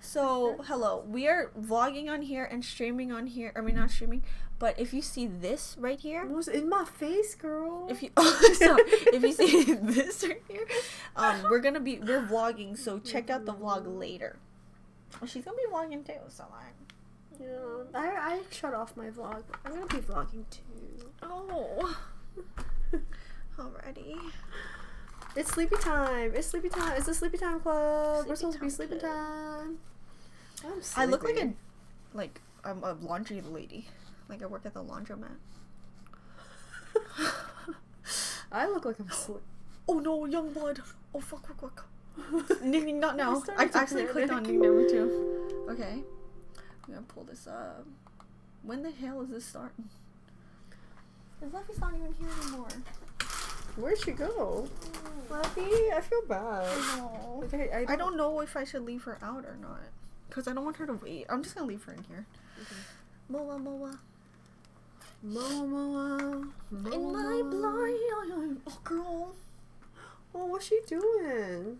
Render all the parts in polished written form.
So, hello. We are vlogging on here and streaming on here. I mean, not streaming, but if you see this right here, it was in my face, girl. If you, oh, sorry, if you see this right here, we're vlogging. So check out the vlog later. Well, she's gonna be vlogging too, so yeah, I shut off my vlog. I'm gonna be vlogging too. Oh, alrighty. It's sleepy time. It's sleepy time. It's the sleepy time club. Sleepy We're supposed to be sleeping time. I'm sleepy. I look like a, I'm a laundry lady. Like I work at the laundromat. I look like I'm asleep. Oh no, young blood. Oh fuck, fuck, fuck. Ning, not now. I actually clicked on Ning number two. Okay, I'm gonna pull this up. When the hell is this starting? Because Luffy's not even here anymore. Where'd she go? Luffy, I feel bad. I know. Like, I don't know if I should leave her out or not. Because I don't want her to wait. I'm just going to leave her in here. Okay. Moa, Moa. Moa, Moa. Moa. In my blind. Oh, girl. Oh, what's she doing?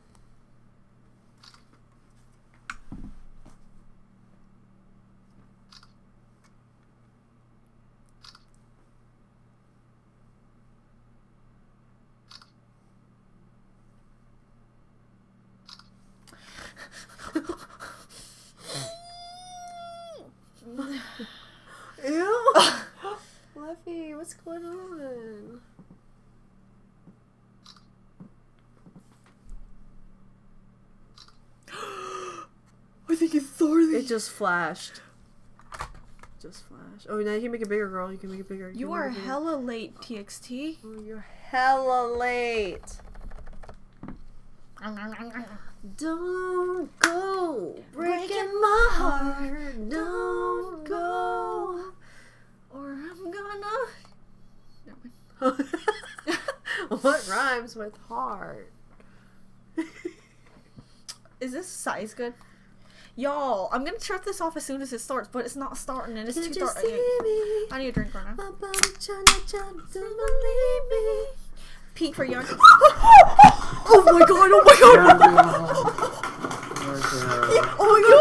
Ew! Luffy, what's going on? I think it's sorely. It just flashed. Just flashed. Oh, now you can make it bigger, girl. You can make it bigger. You are hella late, TXT. Oh, you're hella late. Don't go breaking my heart. Don't go, or I'm gonna. What rhymes with heart? Is this size good? Y'all, I'm gonna shut this off as soon as it starts, but it's not starting and it's too dark. I need a drink right now. Peak for Yeonjun. Oh my god, oh my god! Oh my god, oh my god,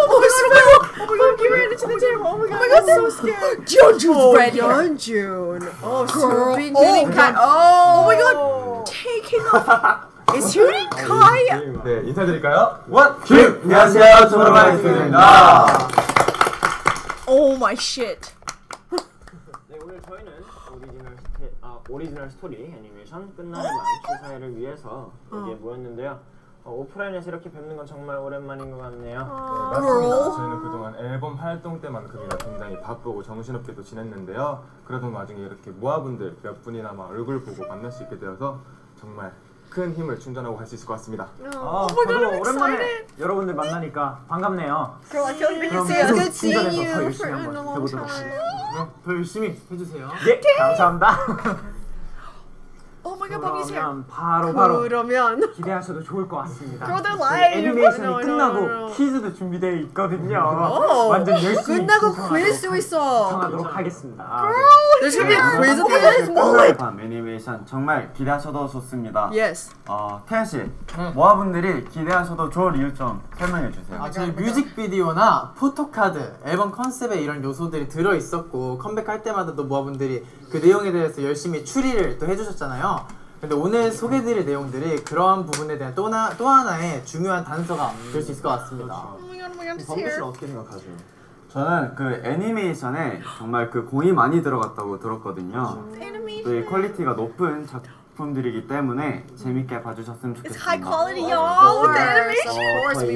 oh my god, oh my god, get ran into the table! Oh my god, I'm so scared! Yeonjun's red! Yeonjun! Oh, Soobin getting cut! Oh my god! Taking off! Is Huni Kai? 네, 인사드릴까요? One, two! 안녕하세요, tomorrow X Together입니다! Oh my shit! 네, 오늘 저희는 오리지널 스토리 애니메이션 끝나는 마음 시사회를 위해서 여기에 모였는데요. 오프라인에서 이렇게 뵙는 건 정말 오랜만인 것 같네요. 네, 맞습니다. 저희는 그동안 앨범 활동 때만큼이나 굉장히 바쁘고 정신없게도 지냈는데요. 그러던 와중에 이렇게 모아분들 몇 분이나마 얼굴 보고 만날 수 있게 되어서 정말 큰 힘을 충전하고 갈 수 있을 것 같습니다. 저도 오랜만에 여러분들 만나니까 반갑네요. 그럼 계속 충전해서 더 열심히 한번 해보도록 하겠습니다. 더 열심히 해주세요. 예, 감사합니다. 그러면 바로 그러면 기대하셔도 좋을 것 같습니다. 애니메이션이 끝나고 퀴즈도 준비되어 있거든요. 완전 열심히 끝나고 퀴즈도 있어. 시청하도록 하겠습니다. 열심히 퀴즈도 있어. 애니메이션 정말 기대하셔도 좋습니다. 태연 씨, 모아분들이 기대하셔도 좋을 이유 좀 설명해 주세요. 저희 뮤직비디오나 포토카드, 앨범 컨셉에 이런 요소들이 들어 있었고 컴백할 때마다 또 모아분들이 그 내용에 대해서 열심히 추리를 또 해주셨잖아요. 근데 오늘 소개해드릴 내용들이 그러한 부분에 대한 또 하나의 중요한 단서가 될 수 있을 것 같습니다. 범규 씨는 어떻게 생각하세요? 저는 그 애니메이션에 정말 그 공이 많이 들어갔다고 들었거든요. 그 퀄리티가 높은 작품들이기 때문에 재밌게 봐주셨으면 좋겠습니다. It's high quality, y'all. With animation.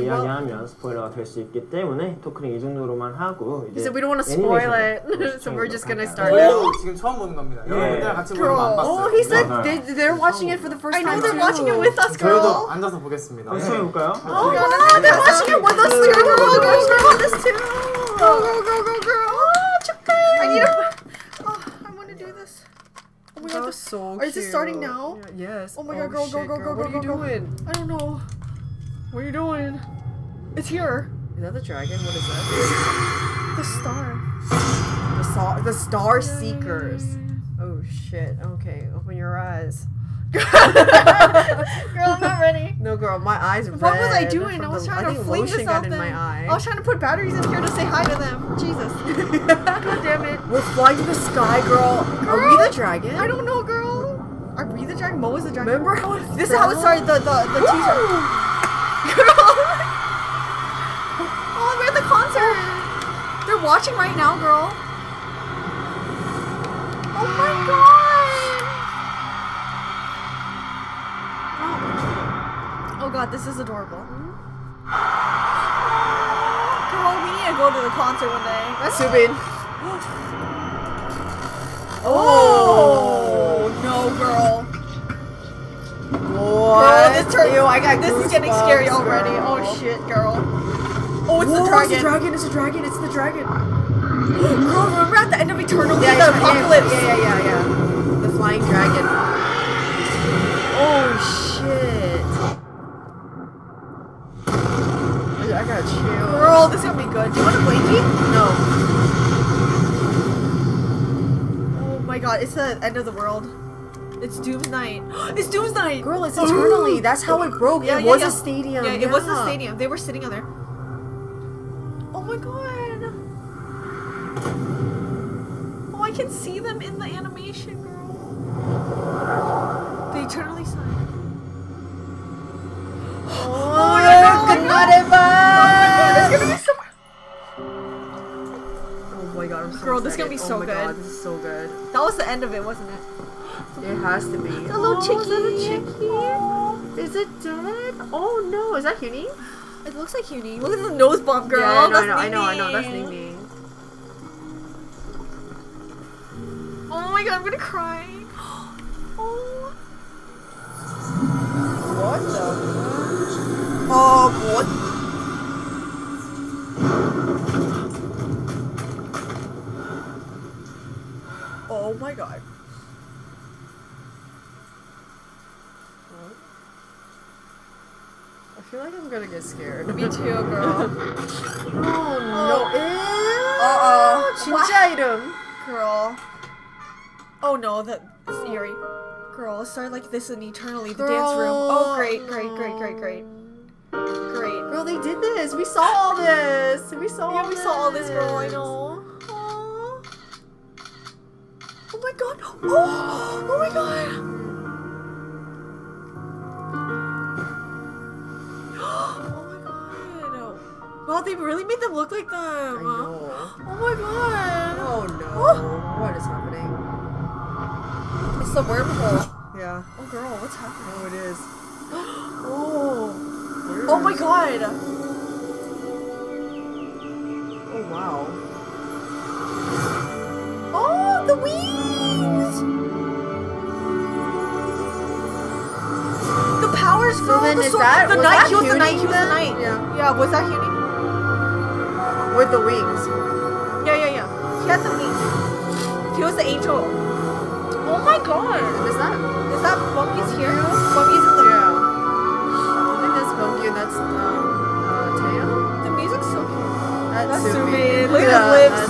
이야기하면 스포일러가 될 수 있기 때문에 토크는 이 정도로만 하고. So we don't want to spoil it. So we're just gonna start it. 지금 처음 보는 겁니다. 여러분들이랑 같이 보는 거 안 봤어요. Oh, he said they're watching it for the first time. I know they're watching it with us, girl. 저희도 앉아서 보겠습니다. 같이 볼까요? Oh, they're watching it with us too. Go, go, go, go, this too. Go, go, go, go, girl. Oh, 축하해. I need a. Oh, I want to do this. Oh my god, that's so cute. Is it starting now? Yeah, yes. Oh my god, girl, go, go, go, go, go, go. What are you doing? I don't know. What are you doing? It's here. Is that the dragon? What is that? The star. The Star Seekers. Oh shit. Okay, open your eyes. Girl, I'm not ready. No, girl, my eyes are red. What was I doing? I was trying to fling this out in my eye. I was trying to put batteries in here to say hi to them. Jesus. God damn it. We're flying to the sky, girl. Are we the dragon? I don't know, girl. Are we the dragon? Moa's the dragon. Remember how it This is how it started, the teaser. Girl. Oh, we're at the concert. They're watching right now, girl. Oh my god. Oh god, this is adorable. Girl, we need to go to the concert one day. That's Soobin. Oh no, girl. What? Girl, this turn. Ew, I got this is getting scary already. Girl. Oh shit, girl. Oh, it's the dragon. It's a dragon. It's a dragon. It's the dragon. Girl, remember at the end of Eternals, the apocalypse. Yeah. The flying dragon. Oh shit. I gotta chill. Girl, this is gonna be good. Do you want a blankie? No. Oh my god, it's the end of the world. It's Doom's Night. It's Doom's Night! Girl, it's Eternally. That's how it broke. Yeah, it was a stadium. Yeah, it was a stadium. They were sitting on there. Oh my god. Oh, I can see them in the animation, girl. The Eternally sign. Oh my god. Oh my god, I'm so Girl, this is gonna be so good. Oh my god, this is so good. That was the end of it, wasn't it? It has to be. The little chickie. Oh, is it done? Oh no, is that Huni? It looks like Huni. Look at the nose bump, girl. Yeah, I know, that's Ningning. Oh my god, I'm gonna cry. Oh. What the? Oh, what? Oh my god. I feel like I'm gonna get scared. Me too, girl. Oh no. Uh-oh. 진짜 이름. Girl. Oh no, that is eerie. Girl, it started like this in Eternally, the dance room. Oh, great. Great. Girl, they did this. We saw all this. We saw all this, girl. I know. Aww. Oh my god. Oh my god. Oh my god. Wow, they really made them look like them. I know. Oh my god. Oh no. Oh. What is happening? It's the wormhole. Yeah. Oh girl, what's happening? Oh, it is. Oh. Oh my god! Oh wow. Oh, the wings! The powers go in the night. He was the night. Yeah, was that Huni? With the wings. Yeah. He had the wings. He was the angel. Oh my god! Is that Buffy's here? Buffy's in the that's Taehyun. The music's so cute. That's Soobin. Look at his lips.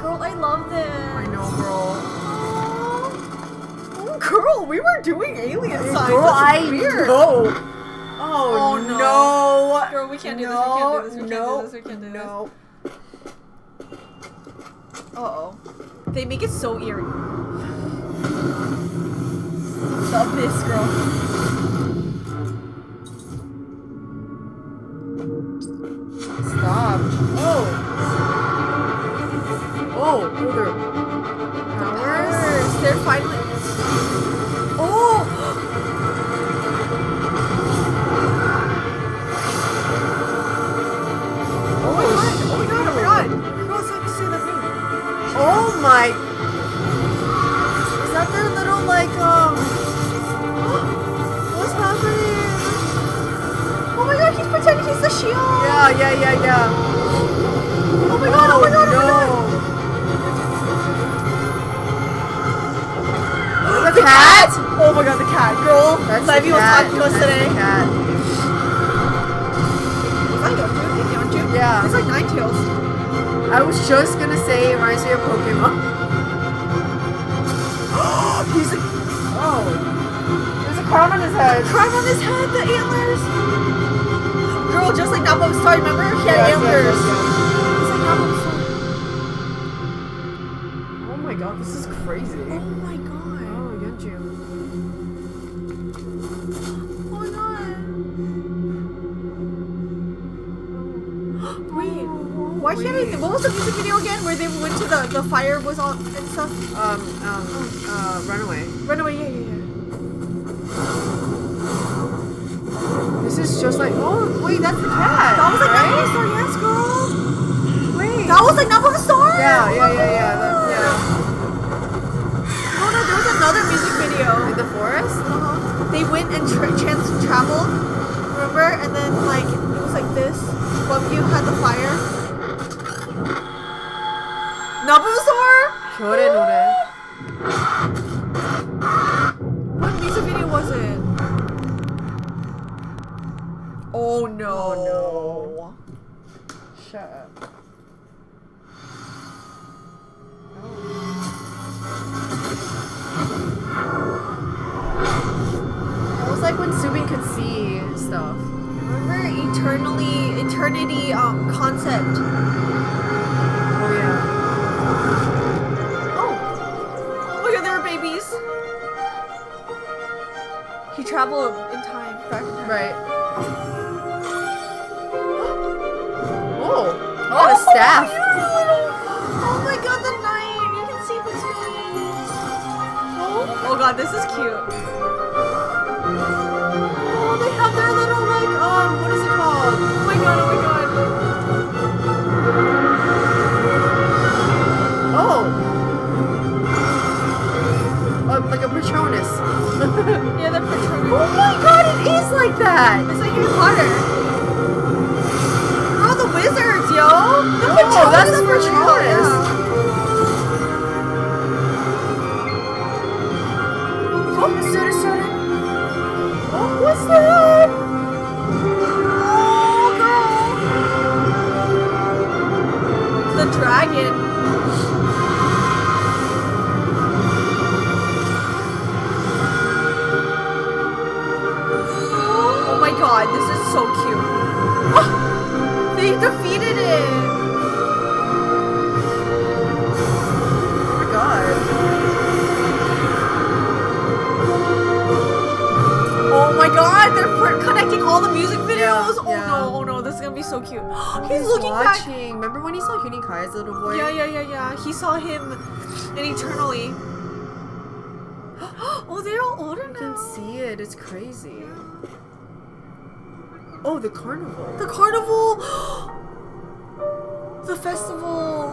Girl, I love this. I know, girl. Oh, girl, we were doing alien signs. Girl, I weird. Know. Oh, no. Girl, we can't do this. We can't do this. Uh-oh. They make it so eerie. The abyss, girl. Stop. Oh, they're powers. They're finally. Oh my god! Girl, it's like see the thing. Oh my. Is that their little like He's the shield! Yeah. Oh my god! The cat! Oh my god, the cat, girl! That's Levy was talking to us today. Is that Yeonjun? Yeah. It's like Ninetales. I was just gonna say it reminds me of Pokemon. There's a... Oh. There's a crown on his head. A crown on his head, the antlers! Girl, just like that Nabob's toy, remember? He had antlers. It's like Nabob's toy. Oh my god, this is crazy. Oh my god. Oh, Yeonjun. Oh no. Wait. Why can't I... What was the music video again where they went to the fire was all and stuff? Runaway. Runaway, yeah. This is just like... Oh, wait, that's the cat, that was like right? Number Star, yes, girl! Wait. That was like Number Star? Yeah. That, yeah. Oh no, there was another music video. In the forest? Uh-huh. They went and traveled, remember? And then, like, it was like this. Beomgyu had the fire. Nabuzor? 겨울의 노래. What music video was it? Oh no. Oh, no. Shut up. It was like when Soobin could see stuff. Remember eternity concept. Travel in time, back in time. Right. Oh! Oh, the staff! Oh my god, the knight! You can see what's going on. Oh? Oh god, this is cute. Oh, they have their little, like, what is it called? Oh my god. Oh! Like a Patronus. Yeah, the Patronus. Oh my god, it is like that! It's like Harry Potter. Oh, the wizards, yo! The Patronus! Oh, that's the Patronus! Yeah. Oh, soda! Oh, what's that? Oh, girl! The dragon. God, this is so cute. Oh, they defeated it. Oh my god. Oh my god, they're connecting all the music videos. Yeah, oh no, this is gonna be so cute. He's looking watching. Back. Remember when he saw Huni Kai's little boy? Yeah. He saw him in Eternally. Oh, they're all older now. You can see it. It's crazy. Oh, the carnival. The carnival! The festival!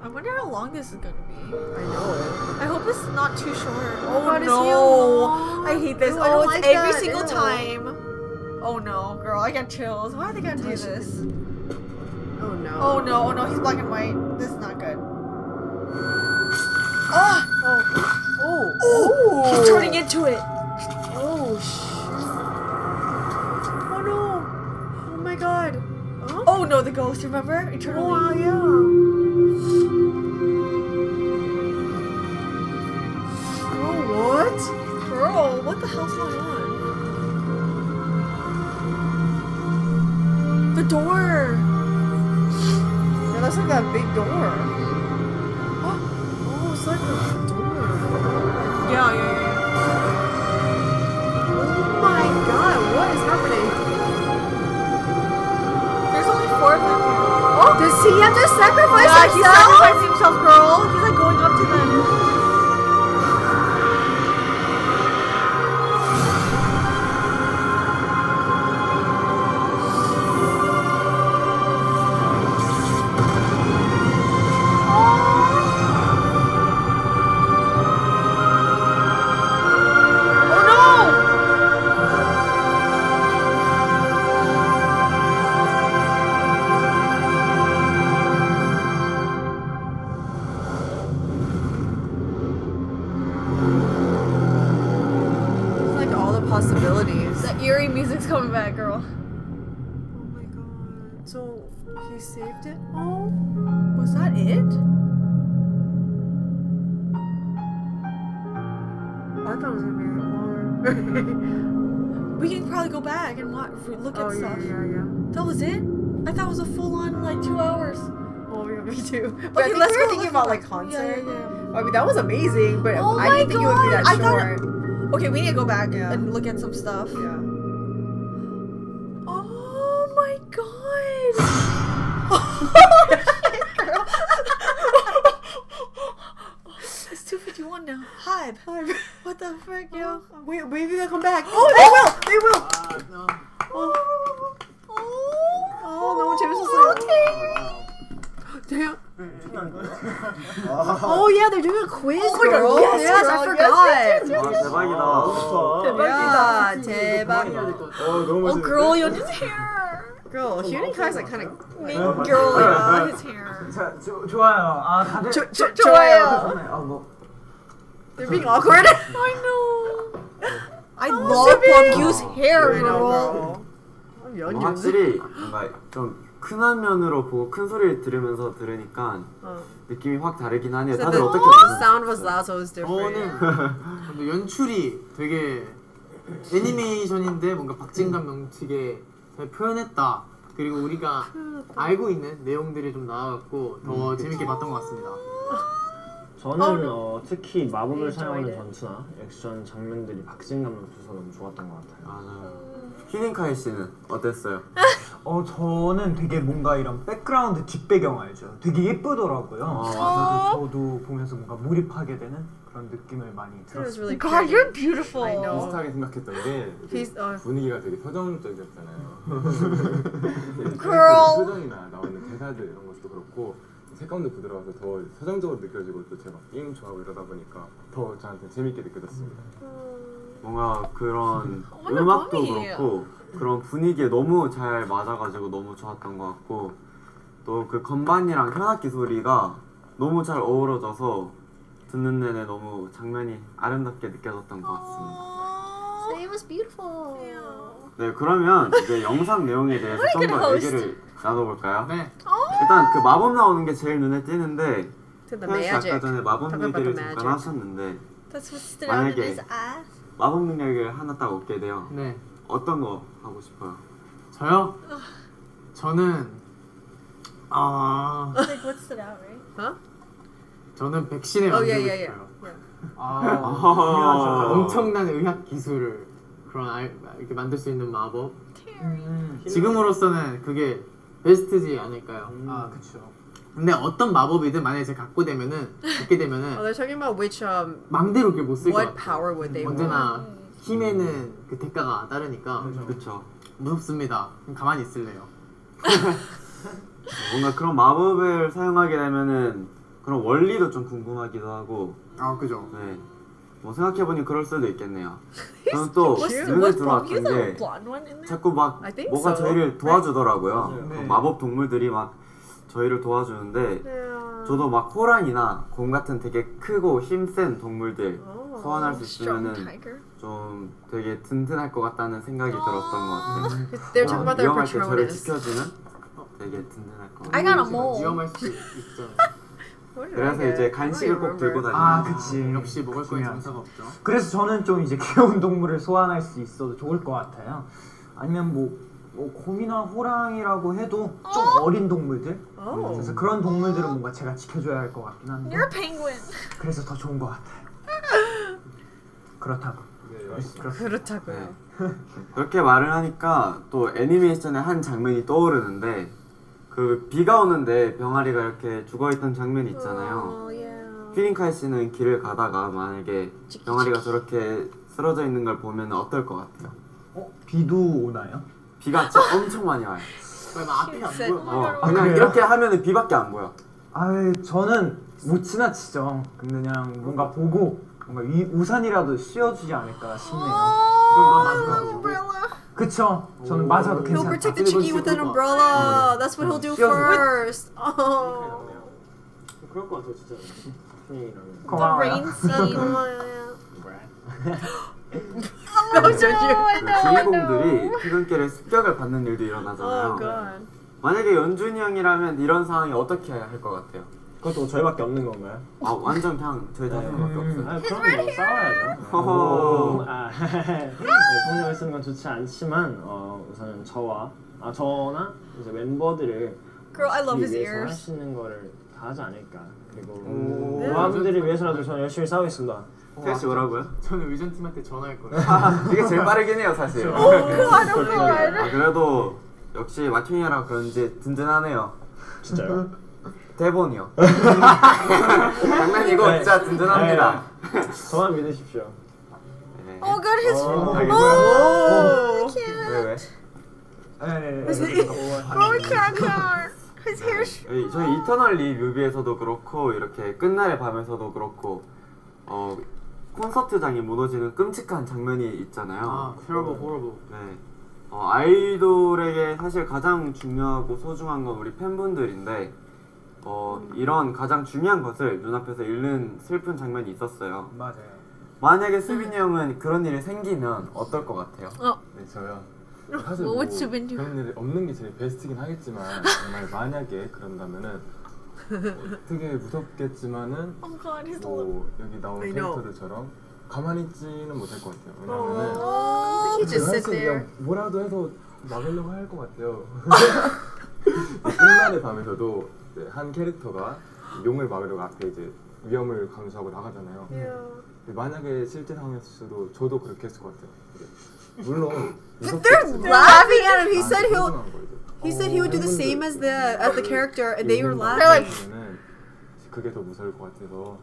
I wonder how long this is gonna be. I know it. I hope it's not too short. Oh god, no! I hate this. Oh, it's every single time. Oh no, girl, I got chills. Why are they gonna do this? Oh no, he's black and white. This is not good. Ah! Oh! He's turning into it! Oh, shit. Oh, no! Oh, my god! Huh? Oh, no, the ghost, remember? Eternally. Oh, yeah. Oh, what? Girl, what the hell's going on? The door! Yeah, that's like that big door. It's like a door. Yeah. Oh my god, what is happening? There's only four of them. Oh, does he have to sacrifice himself? Yeah, he sacrificed himself, girl. He's like going up to them. So he saved it all? Was that it? I thought it was gonna be longer. We can probably go back and watch, look at stuff. Yeah. That was it? I thought it was a full-on like 2 hours. Oh yeah, me too. But okay, let's go thinking about like concert. Yeah. I mean that was amazing, but I didn't think it would be that short. Okay, we need to go back and look at some stuff. Yeah. Oh my god! It's 2:51 now. Hype. What the frick, yo? Wait, maybe they'll come back. Oh, they will! They will! No. Oh, no one changes the sound. Damn. Oh, yeah, they're doing a quiz. Oh my god, yes, I forgot. Oh, girl, Yeonjun's hair. Girl, Huni has that kind of mean girl his hair. 좋아요. They're being awkward. I know. I love Beomgyu's hair, girl. 확실히 뭔가 좀 큰 화면으로 보고 큰 소리를 들으면서 들으니까 느낌이 확 다르긴 하네요. 다들 어떻게 보셨어요? Sound was loud, so it was different. 저는 연출이 되게 애니메이션인데 뭔가 박진감 넘치게 잘 표현했다. 그리고 우리가 알고 있는 내용들이 좀 나와갖고 더 재밌게 봤던 것 같습니다. 저는 특히 마법을 사용하는 전투나 액션 장면들이 박진감 넘쳐서 너무 좋았던 것 같아요. 맞아요. 히딩카이 씨는 어땠어요? 저는 되게 뭔가 이런 백그라운드 뒷배경 알죠? 되게 예쁘더라고요. 저도 보면서 뭔가 몰입하게 되는 그런 느낌을 많이 들었어요. God, you're beautiful. I know. 비슷하게 생각했던 게 분위기가 되게 서정적이었잖아요. Girl. 표정이나 나오는 대사들 이런 것도 그렇고 색감도 부드러워서 더 서정적으로 느껴지고 또 제가 게임 좋아하고 이러다 보니까 더 저한테 재밌게 느껴졌습니다. 뭔가 그런 음악도 그렇고 그런 분위기에 너무 잘 맞아가지고 너무 좋았던 것 같고 또 그 건반이랑 현악기 소리가 너무 잘 어우러져서 듣는 내내 너무 장면이 아름답게 느껴졌던 것 같습니다. It was beautiful. 네, 그러면 이제 영상 내용에 대해서 좀 더 얘기를 나눠볼까요? 네. 일단 그 마법 나오는 게 제일 눈에 띄는데 태연 씨 아까 전에 마법 얘기를 잠깐 하셨는데 만약에 마법 능력을 하나 딱 얻게 돼요. 네. 어떤 거 하고 싶어요? 저요? 저는 Like what's it out, right? Huh? 저는 백신을 만들고 싶어요. 엄청난 의학 기술을 그런 이렇게 만들 수 있는 마법. 지금으로서는 그게 베스트지 않을까요? 아, 그렇죠. 근데 어떤 마법이든 만약에 제가 갖게 되면은 oh, they're talking about which 마음대로 이렇게 못 쓸 것 같아요. What power would they 언제나 힘에는 그 대가가 따르니까 그렇죠. 무섭습니다. 그럼 가만히 있을래요. 뭔가 그런 마법을 사용하게 되면은 그런 원리도 좀 궁금하기도 하고. 아, 그죠. 네. 뭐 생각해보니 그럴 수도 있겠네요. 저는 또 눈에 들어왔던 게 자꾸 막 뭐가 저희를 도와주더라고요. 네. 마법 동물들이 막 저희를 도와주는데 저도 막 호랑이나 곰 같은 되게 크고 힘센 동물들 소환할 수 있으면은 좀 되게 든든할 것 같다는 생각이 들었던 것 같아요. 위험할 때 저를 지켜주는 되게 든든할 것 같아요. 위험할 수 있잖아요. 그래서 이제 간식을 꼭 들고 다니는 그치. 역시 먹을 거에 장사가 없죠. 그래서 저는 좀 이제 귀여운 동물을 소환할 수 있어도 좋을 것 같아요. 아니면 뭐 곰이나 호랑이라고 해도 좀 어린 동물들 그래서 그런 동물들은 뭔가 제가 지켜줘야 할 것 같긴 한데 You're a penguin. 그래서 더 좋은 것 같아요. 그렇다고 그렇다고요. 그렇게 말을 하니까 또 애니메이션의 한 장면이 떠오르는데 그 비가 오는데 병아리가 이렇게 죽어있던 장면이 있잖아요. 휘링카이 씨는 길을 가다가 만약에 병아리가 저렇게 쓰러져 있는 걸 보면 어떨 것 같아요? 비도 오나요? 비가 진짜 엄청 많이 와요. 앞이 안 보여. 그냥 이렇게 하면은 비밖에 안 보여. 저는 못 지나치죠. 근데 그냥 뭔가 보고 뭔가 우산이라도 씌워주지 않을까 싶네요. 그쵸. 저는 맞아도 괜찮아요. He'll protect the chicken with an umbrella. That's what he'll do first. 그럴 것 같아요, 진짜. The rain scene. 주인공들이 퇴근길에 습격을 받는 일도 일어나잖아요. 만약에 연준이 형이라면 이런 상황이 어떻게 할 것 같아요? 그것도 저희밖에 없는 건가요? 아 완전 그냥 저희 자신밖에 없어요. 아, 그럼 뭐 싸워야죠. 폭력을 쓰는 건 좋지 않지만 우선 저나 이제 멤버들을 위해서 할 수 있는 거를 다 하지 않을까. 그리고 여러분들을 위해서라도 저는 열심히 싸우겠습니다. 태현 씨 뭐라고요? 저는 위전 팀한테 전화할 거예요. 이게 제일 빠르긴 해요 사실. 오, 아, 그래도 역시 마킹이라 그런지 든든하네요. 진짜요? 대본이요. 장난이고 진짜 든든합니다. 저만 믿으십시오. 오, 그래서 오, 왜? 저희 이터널리 뮤비에서도 그렇고 이렇게 끝날의 밤에서도 그렇고 콘서트장이 무너지는 끔찍한 장면이 있잖아요. 아, horrible, horrible. 네. 아이돌에게 사실 가장 중요하고 소중한 건 우리 팬분들인데 이런 가장 중요한 것을 눈앞에서 잃는 슬픈 장면이 있었어요. 맞아요. 만약에 수빈이 형은 그런 일이 생기면 어떨 것 같아요? 네, 저요. 사실 뭐 그런 일이 없는 게 제일 베스트긴 하겠지만 정말 만약에 그런다면은 되게 무섭겠지만은 뭐 여기 나온 캐릭터들처럼 가만히 있지는 못할 것 같아요. 왜냐면은 그냥 뭐라도 해서 막으려고 할 것 같아요. 끝날의 밤에서도 한 캐릭터가 용을 막으려고 앞에 이제 위험을 감수하고 나가잖아요. 근데 만약에 실제 상황에서도 저도 그렇게 했을 것 같아요. 물론 they're laughing at him. He said he would do the same as the character, and they were laughing. 그게 더 무서울 것 같아서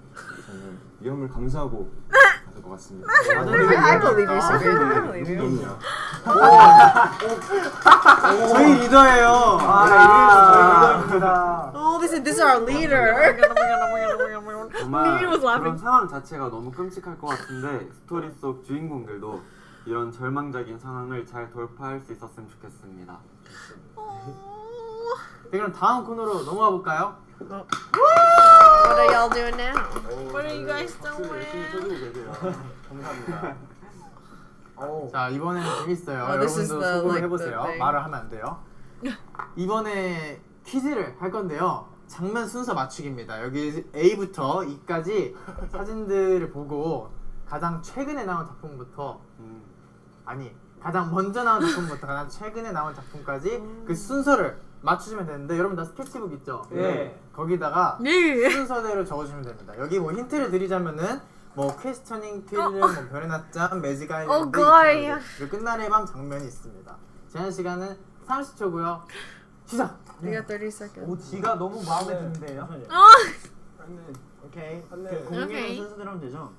저는 위험을 감수하고 가실 것 같습니다. I believe you, Soobin. 저희 리더예요. 저희 리더입니다. Oh, this is our leader. 정말 그런 상황 자체가 너무 끔찍할 것 같은데 스토리 속 주인공들도 이런 절망적인 상황을 잘 돌파할 수 있었으면 좋겠습니다. 네, 그럼 다음 코너로 넘어가 볼까요? What are y'all doing now? What are you guys doing? 감사합니다. 자, 이번에는 재밌어요. 여러분도 소금을 해보세요. 말을 하면 안 돼요. 이번에 퀴즈를 할 건데요. 장면 순서 맞추기입니다. 여기 A부터 E까지 사진들을 보고 가장 최근에 나온 작품부터 가장 먼저 나온 작품부터 가장 최근에 나온 작품까지 그 순서를 맞추시면 되는데 여러분 다 스케치북 있죠? 네. 거기다가 순서대로 적어주시면 됩니다. 여기 뭐 힌트를 드리자면은 뭐 퀘스처닝 필름, 뭐 별의 낮잠, 매직 아일랜드 그리고 끝날의 밤 장면이 있습니다. 제한 시간은 30초고요. 시작! 내가 30초. 오, 지가 너무 마음에 드는데요? 오케이. 공개하는 순서대로 하면 되죠?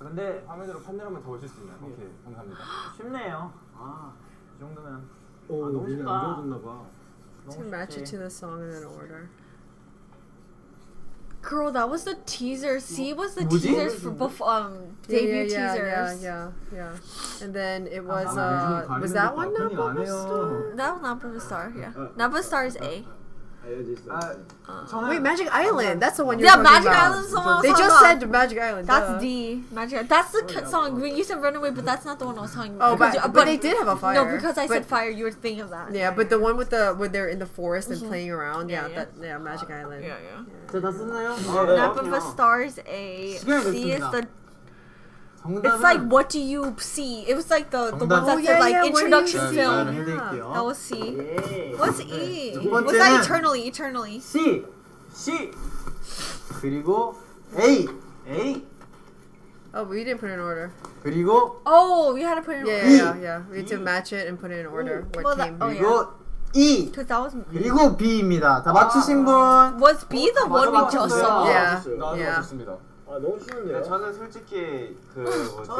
근데 화면으로 판넬하면 더 오실 수 있나요? 오케이, 감사합니다. 쉽네요. 아, 이 정도면. 오, 너무 쉽다. 안 좋아졌나 봐. To match it to the song in an order. Girl, that was the teaser. C was the teasers for debut teasers. Yeah. And then it was that one Napa Star? That was Napa Star. Yeah. Napa Star is A. Wait, Magic Island. That's the one you're talking about. Yeah, Magic Island is the one. They just said Magic Island. That's D. Magic. That's the song. You said Runaway, but that's not the one I was talking about. Oh, but they did have a fire. No, because I said fire, you were thinking of that. Yeah, but the one with the where they're in the forest and playing around. Yeah, Magic Island. So that's the Nap of a Stars A. C is the. It's like what do you see? It was like the ones that said like introduction film. That was C. What's E? What's that? Eternally. C. 그리고 A. Oh, but we didn't put it in order. 그리고 we had to put it in order. Yeah. We had to match it and put it in order. What came? 그리고 E. 그리고 B입니다. 다 맞추신 분. Was B the one we just saw? Yeah. 아, 너무 쉬운데요? 저는 솔직히 그 뭐지?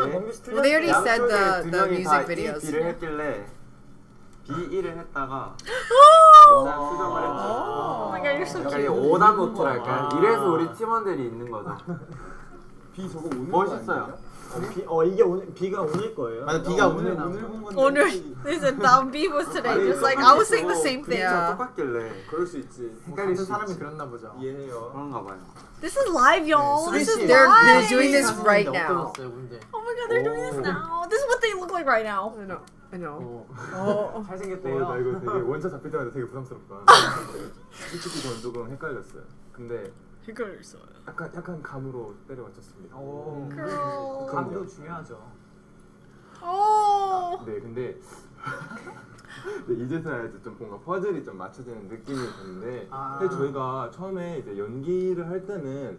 They already said the music videos. B를 했길래 B1을 했다가 일단 수정을 했죠. 약간 이 오답노트랄까요? 이래서 우리 팀원들이 있는 거죠. 비 저거 오는 거 아니에요? 이게 오늘 비가 오늘 거예요. 맞아, 비가 오늘 본 건데. 오늘 there's a down B was today. Just like I was saying the same thing. 진짜 똑같길래. 그럴 수 있지. 헷갈리는 사람이 그랬나 보죠. 이해해요. 그런가 봐요. This is live, y'all. This is live. They're doing this right now. Oh my god, they're doing this now. This is what they look like right now. I know. 잘생겼대요. 나 이거 되게 원샷 잡힐 때마다 되게 부담스럽다. 솔직히 저는 조금 헷갈렸어요. 근데 헷갈렸어요. 약간 감으로 때려 맞췄습니다. 오. 감도 중요하죠. 오. 네, 근데 이제서야 이제 좀 뭔가 퍼즐이 좀 맞춰지는 느낌이 드는데, 사실 저희가 처음에 이제 연기를 할 때는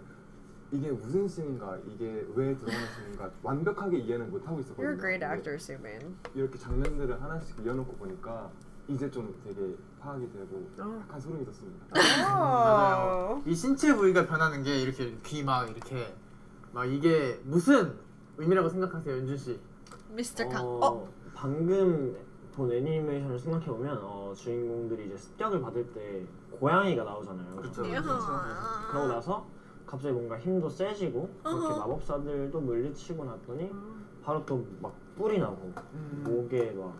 이게 무슨 씬인가, 이게 왜 들어가는 씬인가 완벽하게 이해는 못 하고 있었거든요. You're a great actor, Soobin. 이렇게 장면들을 하나씩 이어놓고 보니까 이제 좀 되게 파악이 되고 약간 소름이 돋습니다. 맞아요. 이 신체 부위가 변하는 게 이렇게 귀 막 이렇게 막 이게 무슨 의미라고 생각하세요, 연준 씨? Mr. Kang. 방금 본 애니메이션을 생각해 보면 주인공들이 이제 습격을 받을 때 고양이가 나오잖아요. 그렇죠. 그러고 나서 갑자기 뭔가 힘도 세지고 그렇게 마법사들도 물리치고 났더니 바로 또 막 뿔이 나고 목에 막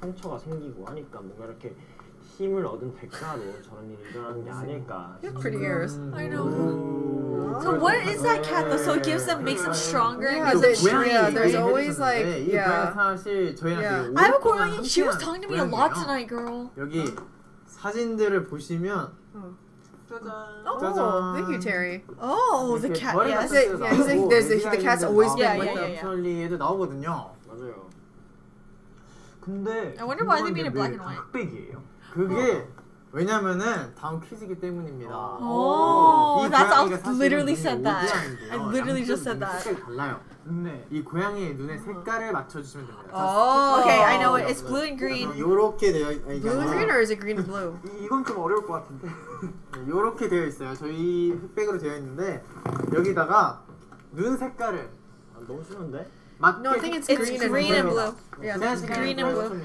상처가 생기고 하니까 뭔가 이렇게 힘을 얻은 대가로 저런 일이 일어나는 게 아닐까. You have pretty ears. I know. So what is that cat though? So it gives them, makes them stronger and gives them strength. Yeah, there's always like, yeah. I have a 고양이. She was talking to me a lot tonight, girl. 여기 사진들을 보시면. Oh, thank you, Terry. Oh, the cat. Yes, the cat's always been with them. Eternally에도 나오거든요. 맞아요. 근데 I wonder why they made it black and white. 흑백이에요. 그게 왜냐면은 다음 퀴즈이기 때문입니다. Oh, that's I literally said that. I literally just said that. 색깔이 달라요. 네, 이 고양이의 눈에 색깔을 맞춰주시면 됩니다. Oh, okay, I know it. It's blue and green. 이렇게 되어 있어요. Blue and green or is it green and blue? 이건 좀 어려울 것 같은데. 이렇게 되어 있어요. 저희 흑백으로 되어 있는데 여기다가 눈 색깔을 너무 쉬운데? No, I think it's green and blue. Yeah, it's green and blue.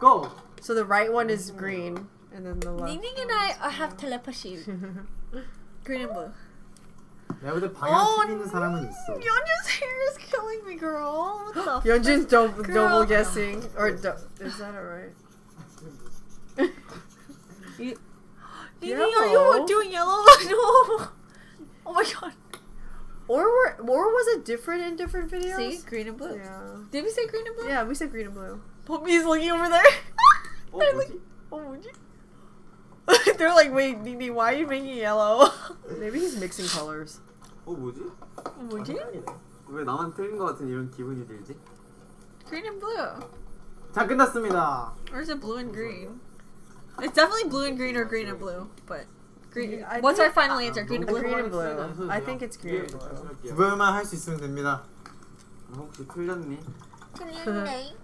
Go. So the right one is green, and then the left. Ningning and I have telepathy. Green and blue. 내가 볼 때 방향 틀리는 사람은 있어. Yeonjun's hair is killing me, girl. What the? Yeonjun's double guessing, or is that alright? Ningning, are you doing yellow? No. Oh my god. Or was it different in different videos? See, green and blue. Yeah. Did we say green and blue? Yeah, we said green and blue. Poppy's looking over there. They're like, oh, would you? They're like, wait, Ningning, why are you making yellow? Maybe he's mixing colors. 뭐지? 왜 나만 틀린 것 같은 이런 기분이 들지? Green and blue. 자, 끝났습니다. Or is it blue and green? It's definitely blue and green or green and blue, but green. What's our final answer? Green and blue. Green and blue. I think it's green and blue. 두 번만 할 수 있으면 됩니다. 혹시 틀렸니? 틀렸네.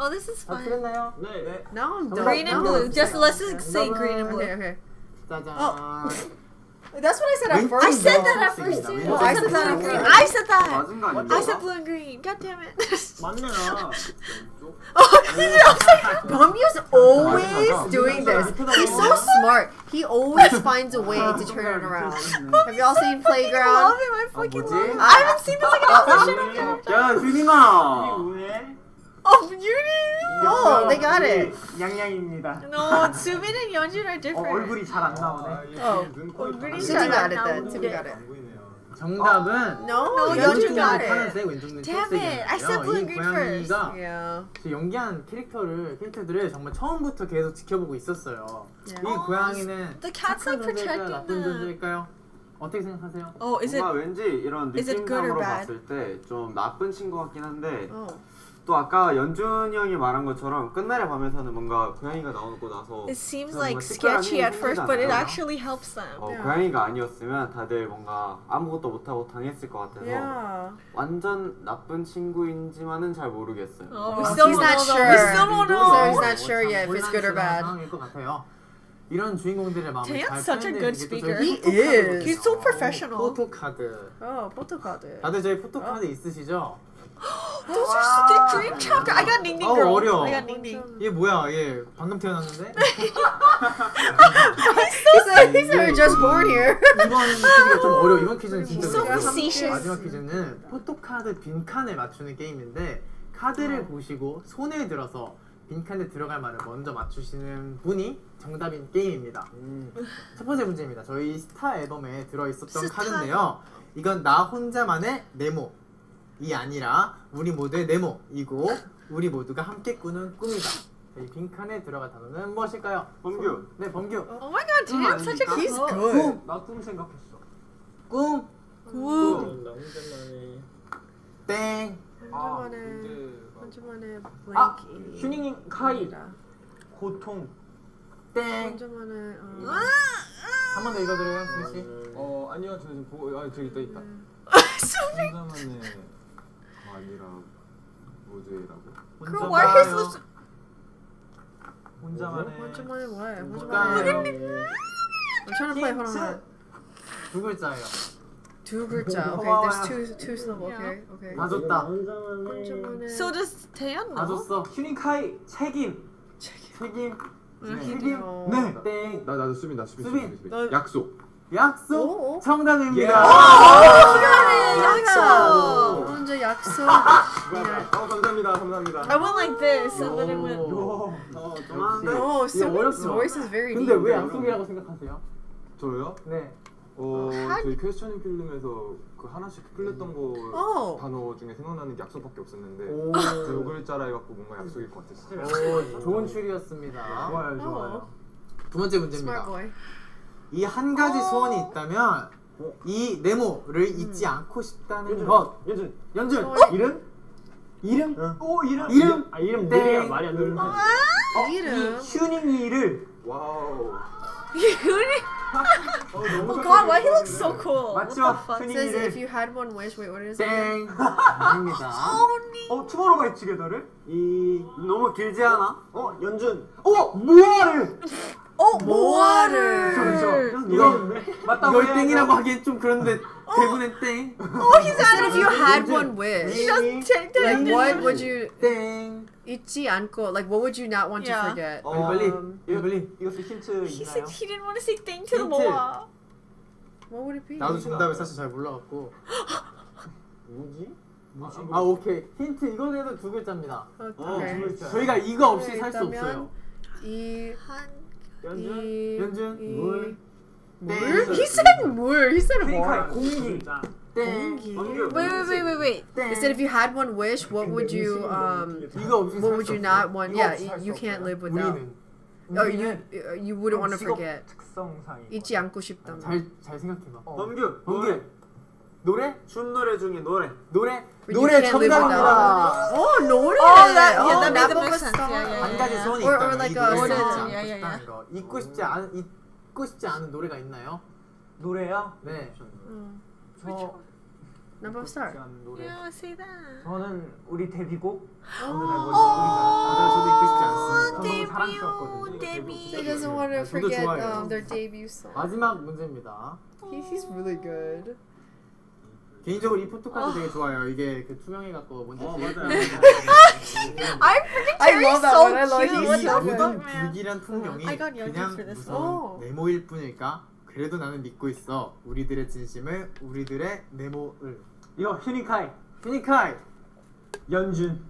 Oh, this is fun. No, I'm done. Green and blue. Just let's just say green and blue. Okay. Oh. That's what I said at first. I said that at first too. I said blue and green. God damn it. Beomgyu's always doing this. He's so smart. He always finds a way to turn it around. Have y'all seen Playground? I fucking love him. I haven't seen this like an opposition. Yeah, Junima. Oh, Yuri! Oh, they got it. 양양입니다. No, Soobin and Yeonjun are different. 얼굴이 잘 안 나오네. 얼굴이 잘 안 나오네. Soobin got it. 정답은 No, Yeonjun got it. Damn it, I said blue and green first. Yeah. 연기한 캐릭터들을 정말 처음부터 계속 지켜보고 있었어요. 이 고양이는 착한 존재일까요? 나쁜 존재일까요? 어떻게 생각하세요? 뭔가 왠지 이런 느낌상으로 봤을 때 좀 나쁜 친구 같긴 한데. 또 아까 연준이 형이 말한 것처럼 끝날에 밤에서는 뭔가 고양이가 나오고 나서 It seems like sketchy at first, but it actually helps them. 고양이가 아니었으면 다들 뭔가 아무것도 못하고 당했을 것 같아서 완전 나쁜 친구인지만은 잘 모르겠어요. We still not sure yet if it's good or bad. 이런 주인공들의 마음을 Taehyun's such a good speaker. He is. He's so professional. 포토카드. 다들 저희 포토카드 있으시죠? Those are the Dream Chapter. I got Ningning girl. 어려워. I got Ningning. 얘 뭐야? 얘 방금 태어났는데? These are just born here. 이번 퀴즈가 좀 어려워. 이번 퀴즈는 진짜 어려워. 마지막 퀴즈는 포토카드 빈칸을 맞추는 게임인데 카드를 보시고 손을 들어서 빈칸에 들어갈 말을 먼저 맞추시는 분이 정답인 게임입니다. 첫 번째 문제입니다. 저희 스타 앨범에 들어있었던 카드인데요. 이건 나 혼자만의 네모 이 아니라 우리 모두의 네모이고 우리 모두가 함께 꾸는 꿈이다. 이 빈칸에 들어갈 단어는 무엇일까요? 범규. 네, 범규. Oh my god, damn, such a he's good. 나 꿈 생각했어. 꿈. 꿈. 나 혼자만의. 땡. 혼자만의 블랭키. 아, 휴닝 카이. 고통. 땡. 혼자만의. 한 번 더 읽어드려요, 수빈 씨. 어, 아니요, 저는 보고, 아, 저기 있다. 혼자만의. 아니라 모두라고. 그럼 why his lips? 혼자만의 뭐해? 혼자만의. I'm trying to play. Hold on. 두 글자예요. 두 글자. Okay, there's two syllable. Okay, okay. 다 줬다. 혼자만의. So does Taehyun know? 다 줬어. 휴닝카이 책임. 책임. 책임. 네. 땡. 나도 수빈. 약속. 약속 정답입니다. 약속. 먼저 약속. 감사합니다. I went like this and then it went. 오, Soobin's voice is very deep. 근데 왜 약속이라고 생각하세요? 저요? 네. 어, 저희 퀘스천인 필름에서 그 하나씩 풀렸던 거 단어 중에 생각나는 게 약속밖에 없었는데 두 글자라 해갖고 뭔가 약속일 것 같았어요. 오, 좋은 추리였습니다. 좋아요. 두 번째 문제입니다. 이 한 가지 소원이 있다면 이 네모를 잊지 않고 싶다는 것. 연준. 이름. 아, 이름 땡. 말이 안 되는. 이름. 휴닝이를. 와우. 휴닝. Oh God, why he looks so cool? 맞죠? 휴닝이를. Says if you had one wish, wait, what is it? 땡. 아닙니다. 어, 투모로우 엑츠 투게더를? 이 너무 길지 않아? 어, 연준. 어, 모아를. 모아를. 그렇죠. 이거 맞다. 이걸 땡이라고 하기엔 좀 그런데 대부분은 땡. Oh, he said if you had one wish. Like what would you? 땡. 잊지 않고. Like what would you not want to forget? 빨리. 이것도 힌트 있나요? He said he didn't want to say thank to the Moa. What would it be? 나도 정답을 사실 잘 몰라갖고. 뭐지? 아, 오케이. 힌트 이거에도 두 글자입니다. 저희가 이거 없이 살 수 없어요. 이 한. 연준 물? He said 물. He said 물. 공기. Wait. He said if you had one wish, what would you what would you not want? Yeah, you can't live without. Or you wouldn't want to forget. 잊지 않고 싶다. 잘 생각해봐. 범규. 노래? 준 노래 중에 노래 정답입니다. 오, 노래. 나 나쁘지 않아. 한 가지 소원이 있다. 잊고 싶지 않은 노래가 있나요? 노래요? 네. 저는 우리 데뷔곡 마지막 문제입니다. He's really good. 개인적으로 이 포토카드 되게 좋아요. 이게 그 투명해갖고 뭔지 맞아요. I love that one. 이 모든 불길한 풍경이 그냥 무서운 네모일 뿐일까? 그래도 나는 믿고 있어. 우리들의 진심을, 우리들의 네모를. 이거 휴닝카이. 연준.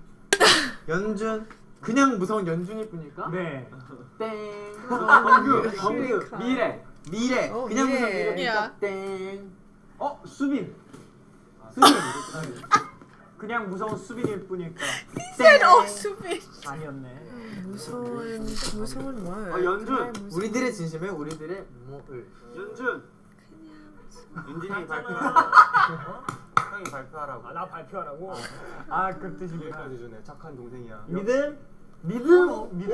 그냥 무서운 연준일 뿐일까? 네. 땡. 범규. 미래. 그냥 무서운 미래니까. 땡. 어, 수빈. 그냥 무서운 수빈일 뿐일까. He said, "Oh, 수빈." 아니었네. 무서운 말. 아, 연준. 우리들의 진심에 우리들의 뭐을. 연준. 그냥. 연준이 발표하라고. 형이 발표하라고. 아, 나 발표하라고. 아, 그 뜻이구나. 착한 동생이야. 믿음. 오. He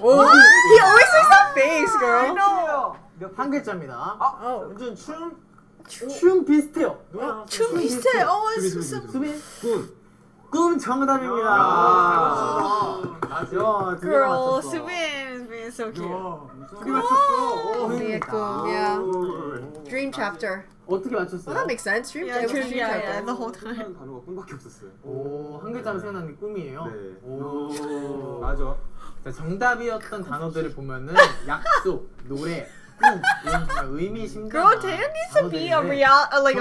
always makes that face, girl. 한 글자입니다. 아, 연준 춤. 춤 비슷해요. 춤 비슷해. 꿈 정답입니다. 맞아. Girl, Soobin is being so cute. 꿈이었어. Dream Chapter. 어떻게 맞췄어요? That makes sense. Dream Chapter the whole time. 한 단어가 꿈밖에 없었어요. 오, 한 글자만 생각나는 게 꿈이에요. 네. 오, 맞아. 자, 정답이었던 단어들을 보면은 약속, 노래, 꿈, 의미심장. Girl, Taehyun needs to be a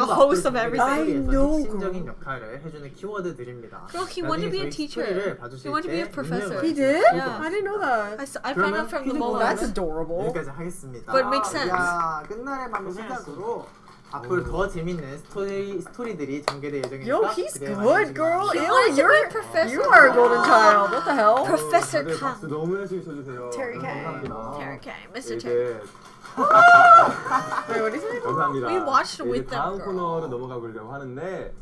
host of everything. I know. 심적인 역할을 해주는 키워드들입니다. Girl, he wanted to be a teacher. He wanted to be a professor. He did? Yeah. I didn't know that. I found out from the Moa. That's adorable. 여기까지 하겠습니다. But it makes sense. 야, 끝날의 밤을 시작으로. 앞으로 더 재밌는 스토리들이 전개될 예정이니까. Yo, he's good, girl. You are a golden child. What the hell? Professor Kang. 너무 열심히 써주세요. Terry Kang. Terry Kang. Mr. Terry. Wait, what is it? 감사합니다. We watched with them. 다음 코너로 넘어가 보려고 하는데,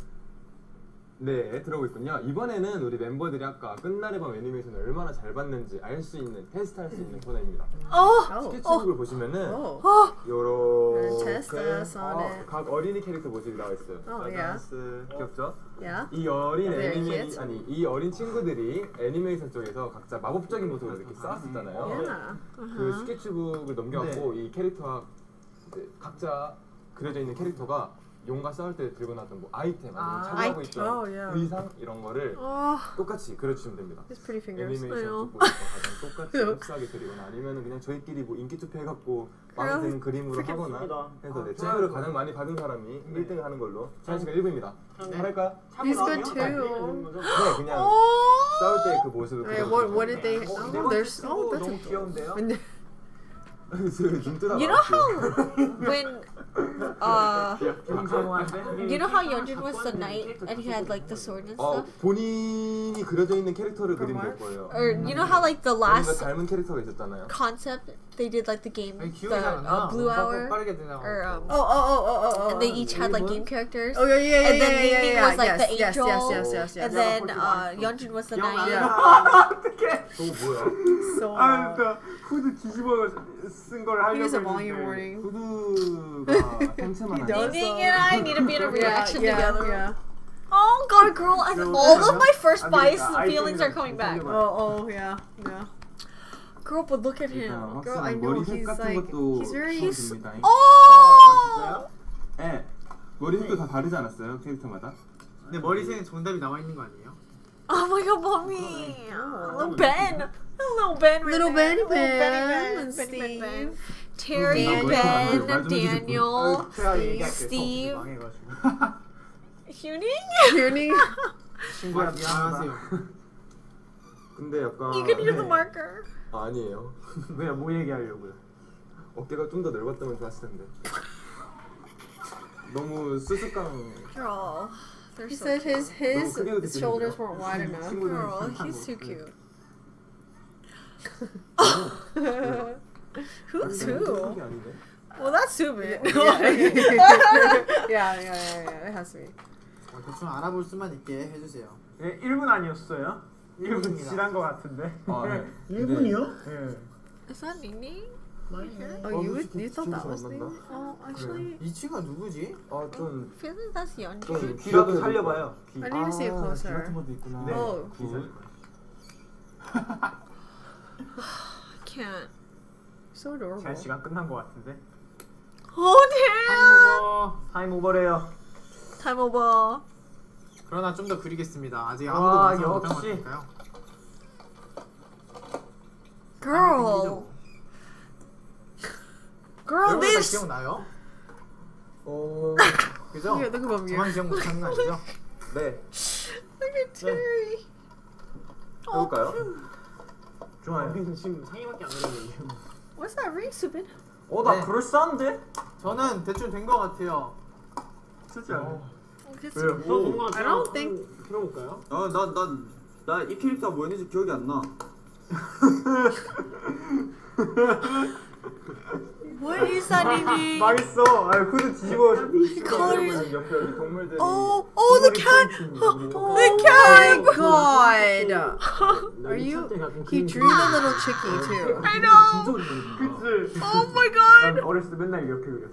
네, 들어오고 있군요. 이번에는 우리 멤버들이 아까 끝날의 밤 애니메이션을 얼마나 잘 봤는지 알 수 있는, 테스트할 수 있는 코너입니다. 스케치북을 보시면은 요렇게 각 어린이 캐릭터 모습이 나와 있어요. 다스 귀엽죠? 이 어린 애니메이 아니 이 어린 친구들이 애니메이션 쪽에서 각자 마법적인 모습을 이렇게 쌓았었잖아요. 그 스케치북을 넘겨갖고 이 캐릭터와 각자 그려져 있는 캐릭터가 용과 싸울 때 들고 나왔던 뭐 아이템 아니면 착용하고 있던 의상 이런 거를 똑같이 그려주시면 됩니다. 애니메이션 보고 똑같이 흡사하게 그리거나 아니면 그냥 저희끼리 뭐 인기 투표해갖고 만든 그림으로 하거나 해서 네, 참여를 가장 많이 받은 사람이 1등을 하는 걸로. 자연 씨가 1등입니다. 잘할까요? He's good too. 네, 그냥 싸울 때 그 모습을 그려주시면 너무 귀여운데요? You know how when you know how Yeonjun was the knight and he had like the sword and stuff. 본인이 그려져 있는 캐릭터를 그리면 될 거예요. Or you know how like the last concept they did like the game, the Blue Hour. Or and they each had like game characters. Oh yeah yeah yeah yeah. And then Ming was like the angel. And then Yeonjun was the knight. 또 뭐야? 아 그러니까 후드 뒤집어. He's a volume warning. Ningning and I need to be in a reaction together. Yeah. Oh god, girl, all of my first bias feelings are coming back. Oh yeah. Girl, but look at him. Girl, I know he's like he's very. Oh. 네, 머리색도 다 다르지 않았어요 캐릭터마다? 근데 머리색에 정답이 나와 있는 거 아니에요? Oh my god, mommy, little Ben. Little Ben, little Benny Ben, Steve, Terry Ben, Daniel, Steve, Huni. 친구야 미안하세요. 근데 약간 You can use the marker. 아니에요. 왜 뭐 얘기하려고요? 어깨가 좀 더 넓었다면 좋았을 텐데. 너무 수수깡. Girl, he said his shoulders weren't wide enough. Girl, he's too cute. Who's who? Well, that's Soobin. Yeah. It has to be. 대충 알아볼 수만 있게 해주세요. 네, 1분 아니었어요? 1분 지난 것 같은데. 1분이요? 네. Is that Ningning? Oh, you thought that was Ningning? Oh, actually. 이 친구가 누구지? 아, 좀. Feeling that's Yeonjun. 귀라도 살려봐요. I need to see it closer. 같은 것도 있구나. 네. 귀를. I can't. So adorable. 제 시간 끝난 것 같은데. Oh damn. Time over래요. Time over. 그러나 좀 더 그리겠습니다. 아직 아무도 완성 못한 것 같아요. Girl, this. 기억나요? 오, 그죠? 저만 기억 못하는 거 아니죠? 네. Look at Terry. 볼까요? 좋아요. 지금 상의밖에 안 그려요. What's that ring, Soobin? 나 그럴싸한데? 저는 대충 된 것 같아요. 쓰지 않아요. I don't think. 들어볼까요? 나 이 캐릭터 뭐였는지 기억이 안 나. What is that name? 망했어. 후드 뒤집어. Colors. 옆에 여기 동물들. Oh, the cat. The cat. Oh God. Are you? He drew the little chickie too. I know. Oh my God. 난 어렸을 때 맨날 이렇게 그렸어.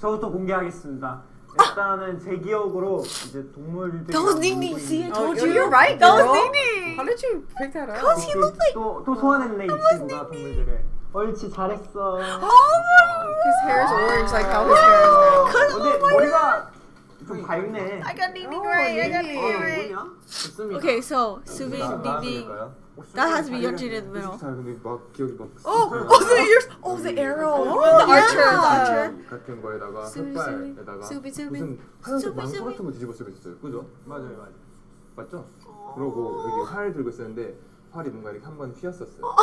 저부터 공개하겠습니다. 일단은 제 기억으로 이제 동물들. That was Ningning. See, I told you. You're right. That was Ningning. How did you pick that up? Cause he looked like. 또 소환했네 이 친구가 동물들의. 옳지 잘했어. His hair is orange like how his hair is now. Cause 좀 밝네. I got Ningning right. I got Ningning right. Okay, so Soobin, Ningning. That has to be Yeonjun in the middle. Oh, the arrow. The archer. 같은 거에다가 햇발에다가 무슨 하얀색 망토 같은 거 뒤집어 쓰고 있었어요. 그죠? 맞아요, 맞아요. 맞죠? 그러고 여기 활 들고 있었는데 활이 뭔가 이렇게 한번 휘었었어요.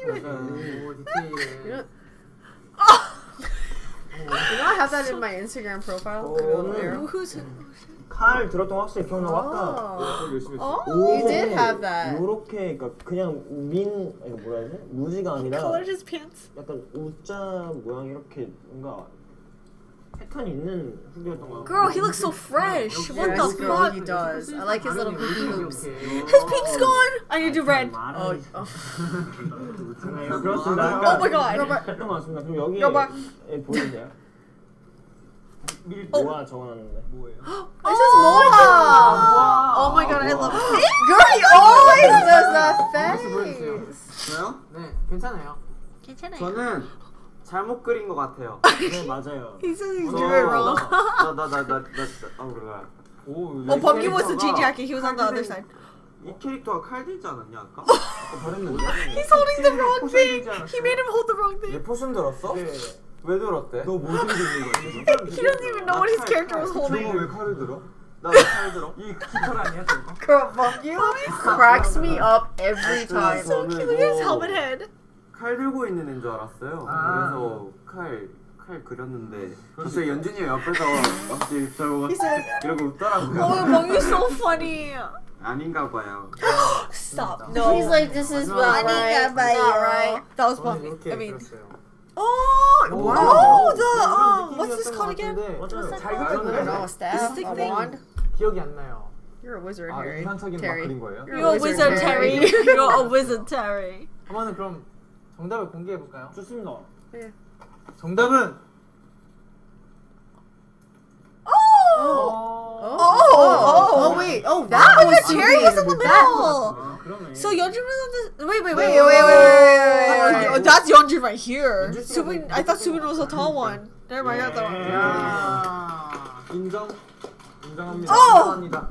이런. Do I have that in my Instagram profile? 칼 들었던 확실히 기억나고 아까 열심히 했어. You did have that. 요렇게 그러니까 그냥 민 이거 뭐라 해야 되지? 무지가 아니라 약간 우자 모양 이렇게 뭔가 패턴이 있는 후기였던 거. Girl, he looks so fresh. What the fuck? He does. I like his little boobs. His pink's gone. I need to do red. Oh. 그렇습니다. Oh my god. 잠깐 왔습니다. 그럼 여기 보이세요? 모아 적어놨는데 뭐예요? I says Moa. Oh my god, I love it. Girl, he always does that face. 저요? 네, 괜찮아요. 괜찮아요. 저는 잘못 그린 것 같아요. 네, 맞아요. He says he's doing it wrong. 나 범규 was the G jacket. He was on the other side. 이 캐릭터가 칼 들지 않았냐 아까? 아까 버렸는데. He's holding the wrong thing. He made him hold the wrong thing. 얘 포션 들었어? 왜 들었대? 너 뭐 들고 있는 거야? He doesn't even know what his character was holding. 너 왜 칼을 들어? 나 왜 칼을 들어? 이 깃털 아니야 저거? Girl, Beomgyu cracks me up every time. So cute, look at his helmet head. 칼 들고 있는 애인 줄 알았어요. 그래서 칼 그렸는데 갑자기 연준이 옆에서 막 이러고 웃더라고요. Oh, Beomgyu so funny. 아닌가 봐요. Stop. No. He's like, this is not right. That was Beomgyu. I mean. Oh, wow. Oh, the what's this called again? What's that called? A staff, a wand. 기억이 안 나요. You're a wizard, Harry. You're a wizard, Terry. You're a wizard, Terry. 그러면 그럼 정답을 공개해 볼까요? 좋습니다. 네. 정답은 Oh, that was Terry was in the middle. So Yeonjun was on the wait. That's Yeonjun right here. Soobin, I thought Soobin was the tall one. Never mind, I got that one. 인정합니다.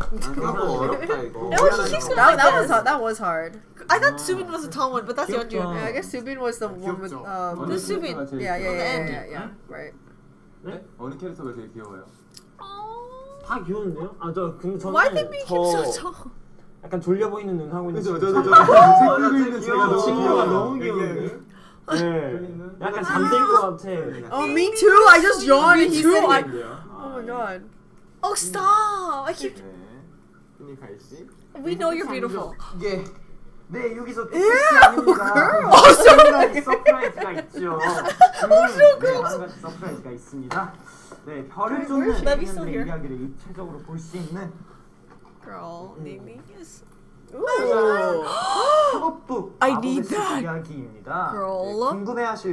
That was hard. I thought Soobin was the tall one, but that's Yeonjun. I guess Soobin was the one with this Soobin. Yeah. Right. 네? 어느 캐릭터가 제일 귀여워요? 다 귀여운데요? 아, 저 근데 저는 약간 졸려 보이는 눈 하고 있는 저 친구가 너무 귀여운데? 네, 약간 잠들 것 같아. Oh, me too! I just yawned and he said it! Oh my god. Oh, stop! I keep... 흔히 갈씨? We know you're beautiful. 예. 네, 여기서 또 서프라이즈입니다. 서프라이즈가 있죠. 한가지 서프라이즈가 있습니다. 네, 별을 쫓는 닝닝의 이야기를 입체적으로 볼 수 있는 Girl, Ningning is... 팝업북 마법의 숲 이야기입니다. 궁금해하실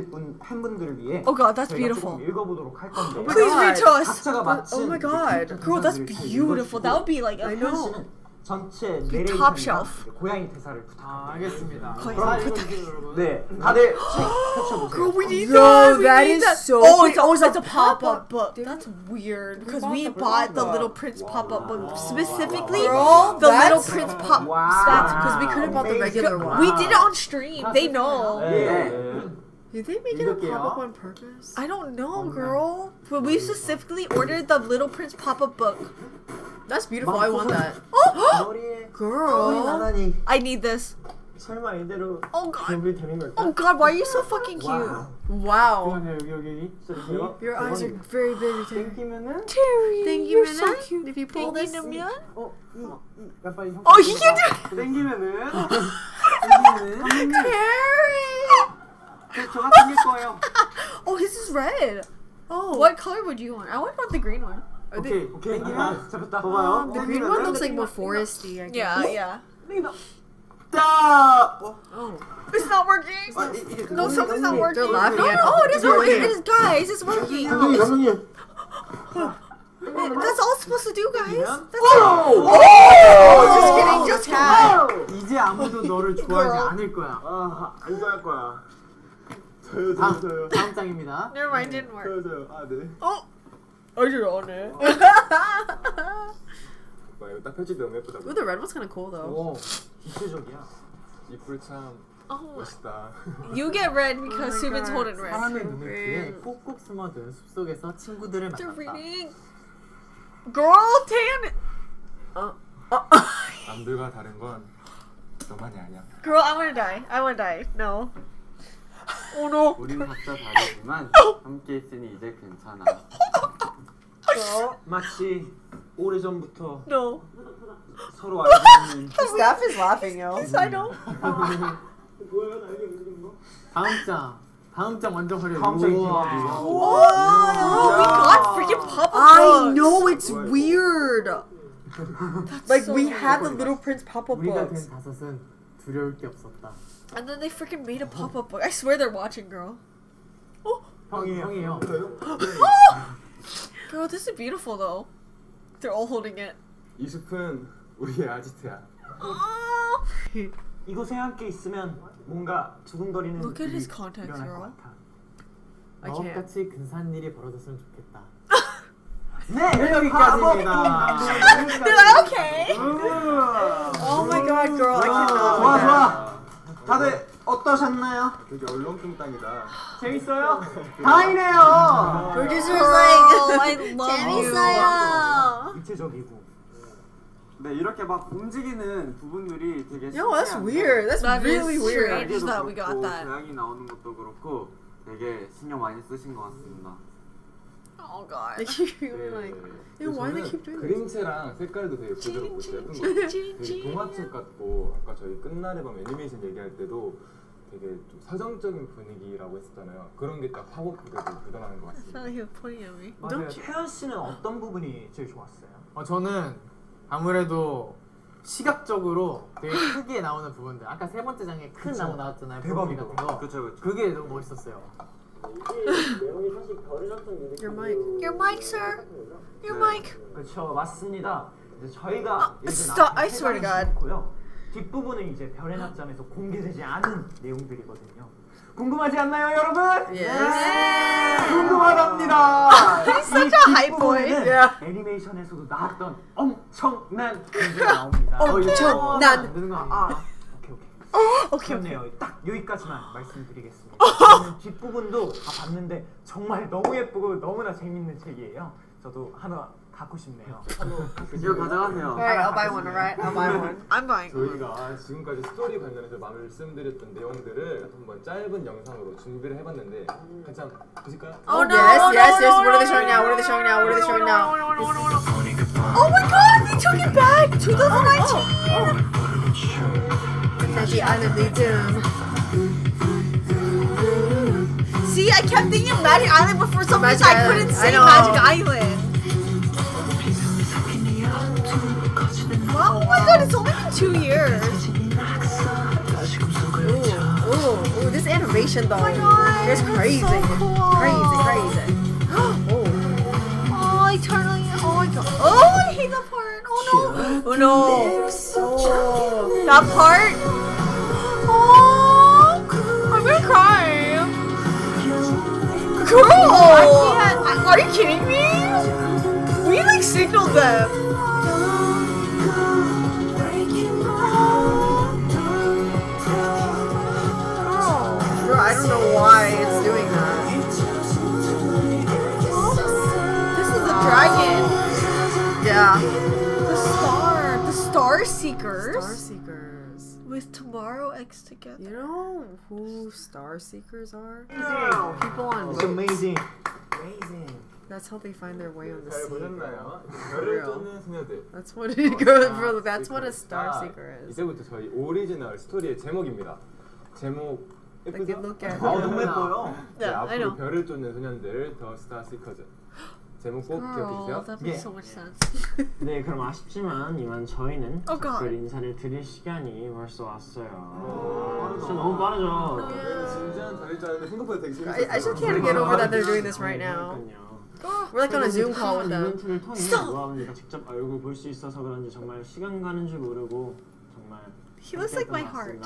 팬분들을 위해 저희가 조금 읽어보도록 할 건데요. 각자가 마친 Girl, that's beautiful. That would be like... I know. 전체 내레이션과 고양이 대사를 부탁드립니다. 네, 다들 펼쳐보세요. Yo, that is so. Oh, it's always a pop-up book. That's weird because we bought the Little Prince pop-up book specifically. The Little Prince pop because we couldn't bought the regular one. We did it on stream. They know. Did they make it a pop-up on purpose? I don't know, girl. But we specifically ordered the Little Prince pop-up book. That's beautiful. I want that. Oh, girl, I need this. Oh god. Oh god, why are you so fucking cute? Wow. Your eyes are very big, Terry. Thank you, you're so cute. If you pull this, oh, he can do it. Terry. Oh, his is red. Oh, what color would you want? I would want the green one. Okay. The green one looks like more foresty, I guess. Yeah. Oh. It's not working. No, something's not working. They're laughing at it. Oh, it is working. It is, guys. It's working. That's all it's supposed to do, guys. Oh! Just kidding. 이제 아무도 너를 좋아하지 않을 거야. 안 좋아할 거야. 저요. 다음 장입니다. Never mind, didn't work. 저요. 아, 네. You're on it. 와, 이거 딱 펼치기 너무 예쁘다. Ooh, the red was kind of cool though. 오, 기술적이야. 이쁠 참 멋있다. You get red because Soobin's holding red. 사람의 눈을 뒤에 꼭꼭 숨어든 숲속에서 친구들을 만났다. They're reading. Girl, tan. 남들과 다른 건 너만이 아니야. Girl, I wanna die. I wanna die. No. Oh no. 우린 각자 다르지만 함께 있으니 이제 괜찮아. Girl. 마치 오래전부터 No. 서로 알고 있는. The staff is laughing, yo. Yes, I know. 뭐야, 나 이게 무슨 거? 다음 장. 다음 장 완전 화려해. 다음 장이 대박이야. Whoa! We got freaking pop-up books. I know it's weird. Like we had the Little Prince pop-up books. 우리가 된 다섯은 두려울 게 없었다. And then they freaking made a pop-up book. I swear they're watching, girl. Oh, 형이에요. Girl, this is beautiful though. They're all holding it. 이 숲은 우리의 아지트야. 이곳에 함께 있으면 뭔가 두근거리는 느낌이 일어날 것 같아. 마법같이 근사한 일이 벌어졌으면 좋겠다. 네! 여기까지입니다. They're like, okay. Oh my god, girl. I cannot. 좋아, 좋아. 다들 어떠셨나요? 되게 얼렁뚱땅이다. 재밌어요? 다행이네요. Producer's like, 재밌어요. 입체적이고. 네, 이렇게 막 움직이는 부분들이 되게 Yo, that's weird. That's really weird. I thought we got that. 고양이 나오는 것도 그렇고 되게 신경 많이 쓰신 것 같습니다. Oh god. They keep like, why they keep doing this? 그림체랑 색깔도 되게 부드럽고 예쁜 거. 되게 동화책 같고 아까 저희 끝날의 밤 애니메이션 얘기할 때도 되게 좀 서정적인 분위기라고 했었잖아요. 그런 게 딱 확 묻어나는 것 같습니다. 맞아요. 태연 씨는 어떤 부분이 제일 좋았어요? 저는 아무래도 시각적으로 되게 크게 나오는 부분들 아까 세 번째 장에 큰 나무 나왔잖아요. 대박이다. 그게 너무 멋있었어요. 내용이 사실 버려졌던 얘기죠. Your mic, sir. Your mic. 그렇죠, 맞습니다. 이제 저희가 I swear to God. 뒷부분은 이제 별의 낮잠에서 공개되지 않은 내용들이거든요. 궁금하지 않나요, 여러분? Yes. 궁금하답니다. Such a hype boy. 애니메이션에서도 나왔던 엄청난 공개가 나옵니다. 엄청난. 오케이. 좋네요. 딱 여기까지만 말씀드리겠습니다. 저는 뒷부분도 다 봤는데 정말 너무 예쁘고 너무나 재밌는 책이에요. 저도 하나 갖고 싶네요. 이거 가져가세요. I'll buy one, right? I'll buy one. I'm buying. 저희가 지금까지 스토리 관련해서 말씀드렸던 내용들을 한번 짧은 영상으로 준비를 해봤는데 같이 한번 보실까요? Oh yes, yes, yes. What are they showing now? What are they showing now? What are they showing now? Oh my God! They took it back. 2019. Magic Island, they do. See, I kept thinking Magic Island, but for some reason I couldn't say Magic Island. Oh my god, it's only been 2 years. Ooh, this animation though. Oh my god, it's crazy. So cool. Crazy. Oh, Eternally. Oh my god. Oh, I hate that part. Oh no. Oh no. Oh. That part? Oh, I'm gonna cry. Girl! Are you kidding me? We like signaled them. I don't know why it's doing that. Oh, this is a dragon. Yeah. The Star Seekers. Star Seekers. With Tomorrow X Together. You know who Star Seekers are? Amazing. People on boats. It's amazing. Amazing. That's how they find their way on the sea. That's what it goes. That's what a Star Seeker is. 이제부터 저희 오리지널 스토리의 제목입니다. 제목. 예쁘죠? 너무 예뻐요. 앞으로 별을 쫓는 소년들 더 스타 시커즈 제목 꼭 기억해주세요. 네, 그럼 아쉽지만 이만 저희는 작별 인사를 드릴 시간이 벌써 왔어요. 진짜 너무 빠르죠? 진지한 자리 짜는데 생각보다 되게 재밌었어요. I just can't get over that they're doing this right now. We're like on a Zoom call with them. 이벤트를 통해 모아보니까 직접 얼굴 볼 수 있어서 그런지 정말 시간 가는 줄 모르고 정말 He looks like my heart.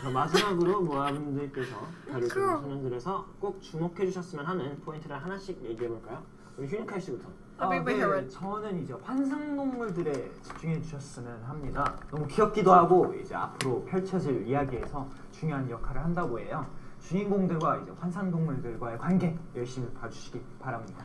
그럼 마지막으로 모아분들께서 다루는 소년들에서 꼭 주목해 주셨으면 하는 포인트를 하나씩 얘기해 볼까요? 우리 휴닝카 씨부터. 네, 저는 이제 환상동물들에 집중해 주셨으면 합니다. 너무 귀엽기도 하고 이제 앞으로 펼쳐질 이야기에서 중요한 역할을 한다고 해요. 주인공들과 이제 환상동물들과의 관계 열심히 봐주시기 바랍니다.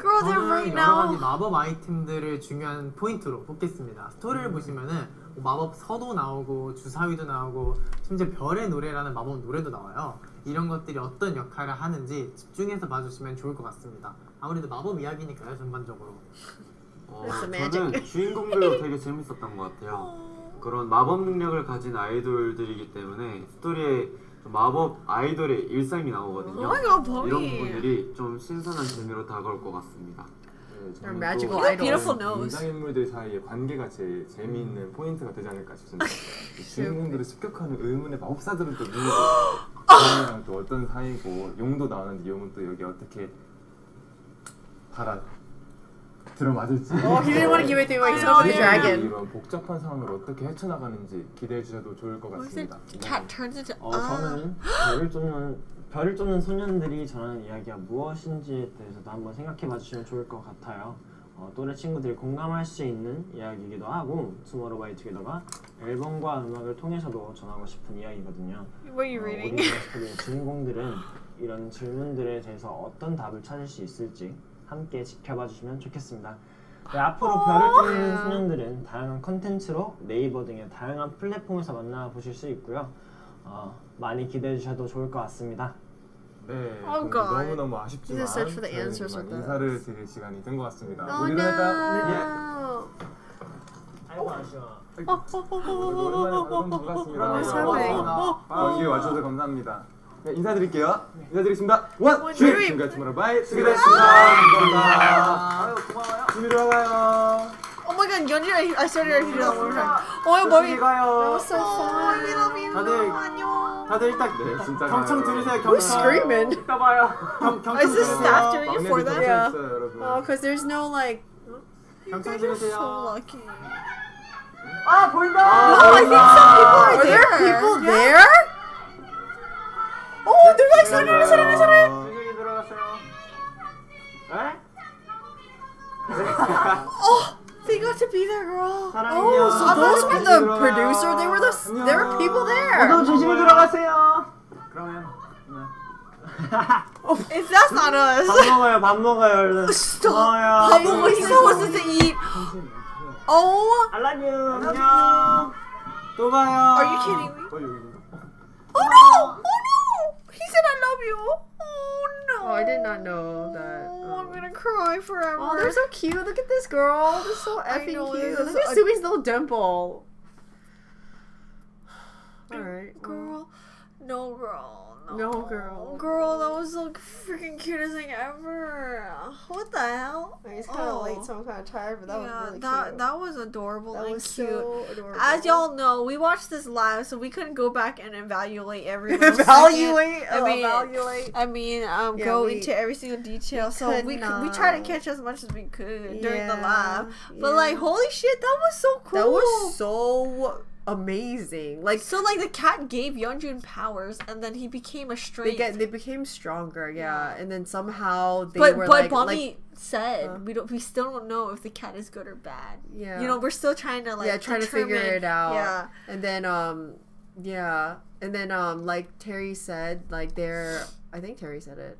저는 여러 가지 마법 아이템들을 중요한 포인트로 뽑겠습니다. 스토리를 보시면은 마법 서도 나오고 주사위도 나오고 심지어 별의 노래라는 마법 노래도 나와요. 이런 것들이 어떤 역할을 하는지 집중해서 봐주시면 좋을 것 같습니다. 아무래도 마법 이야기니까요, 전반적으로. 저는 주인공들도 되게 재밌었던 것 같아요. 그런 마법 능력을 가진 아이돌들이기 때문에 스토리에 마법 아이돌의 일상이 나오거든요. 이런 부분들이 좀 신선한 재미로 다가올 것 같습니다. 저는 또 등장인물들 사이의 관계가 제일 재미있는 포인트가 되지 않을까 싶습니다. 주인공들을 습격하는 의문의 마법사들은 또 누구고 그녀랑 또 어떤 사이고 용도 나오는데 용은 또 여기 어떻게 달아 들어맞을지 이런 복잡한 상황을 어떻게 헤쳐나가는지 기대해 주셔도 좋을 것 같습니다. 저는 별을 쫓는 소년들이 전하는 이야기가 무엇인지에 대해서도 한번 생각해 봐주시면 좋을 것 같아요. 또래 친구들이 공감할 수 있는 이야기이기도 하고 투모로우 바이 투게더가 앨범과 음악을 통해서도 전하고 싶은 이야기거든요. 우리 주인공들은 이런 질문들에 대해서 어떤 답을 찾을 수 있을지 함께 지켜봐 주시면 좋겠습니다. 네, 앞으로 별을 쫓는 소년들은 다양한 콘텐츠로 네이버 등의 다양한 플랫폼에서 만나보실 수 있고요. 많이 기대해 주셔도 좋을 것 같습니다. 네, 너무너무 아쉽지만 인사를 드릴 시간이 된 것 같습니다. 오늘은 할까요? 아이고 아쉬워. 오랜만에 방송 반갑습니다. 여기 와주셔서 감사합니다. 네, 인사드릴게요. 인사드리겠습니다. 원, 슈! 지금까지 투모로우 바이 투게더였습니다. 감사합니다. 아유, 고마워요. 준비로 가요. Oh my god, Yeonjun, I started right here all the time. Oh my god, that was so fun. We love you. 다들 일단 경청 들으세요. Who's screaming? 이따 봐요. Is the staff doing it for them? Yeah. Oh, because there's no like. You guys are so lucky. Ah, 보인다. No, I think some people are there. Are there people there? Oh, they're like 사랑해. 여기 들어갔어요. 에? Oh. They got to be there, girl. Oh, so those were the producer. There were people there. If that's not us. 밥 먹어요. Stop. 밥 먹어. He still wants to eat. Oh. I love you. 안녕. 또 봐요. Are you kidding me? Oh no! Oh no! He said I love you. Oh, I did not know that. Oh, I'm gonna cry forever. Oh, they're so cute. Look at this girl. They're so effing cute. Look at Soobin's little dimple. Alright. Girl. No, girl. No, girl. Girl, that was the freaking cutest thing ever. What the hell? It's kind of late, so I'm kind of tired, but that was really cute. That was adorable and cute. As y'all know, we watched this live, so we couldn't go back and evaluate every little go into every single detail. So we tried to catch as much as we could during the live. But like, holy shit, that was so cool. That was so amazing. Like so, like the cat gave Yeonjun powers, and then he became a strength. They became stronger, yeah. And then somehow they were like. But Bonnie said we still don't know if the cat is good or bad. Yeah, you know, we're still trying to like trying to figure it out. Yeah, and then like Terry said, like they're. I think Terry said it,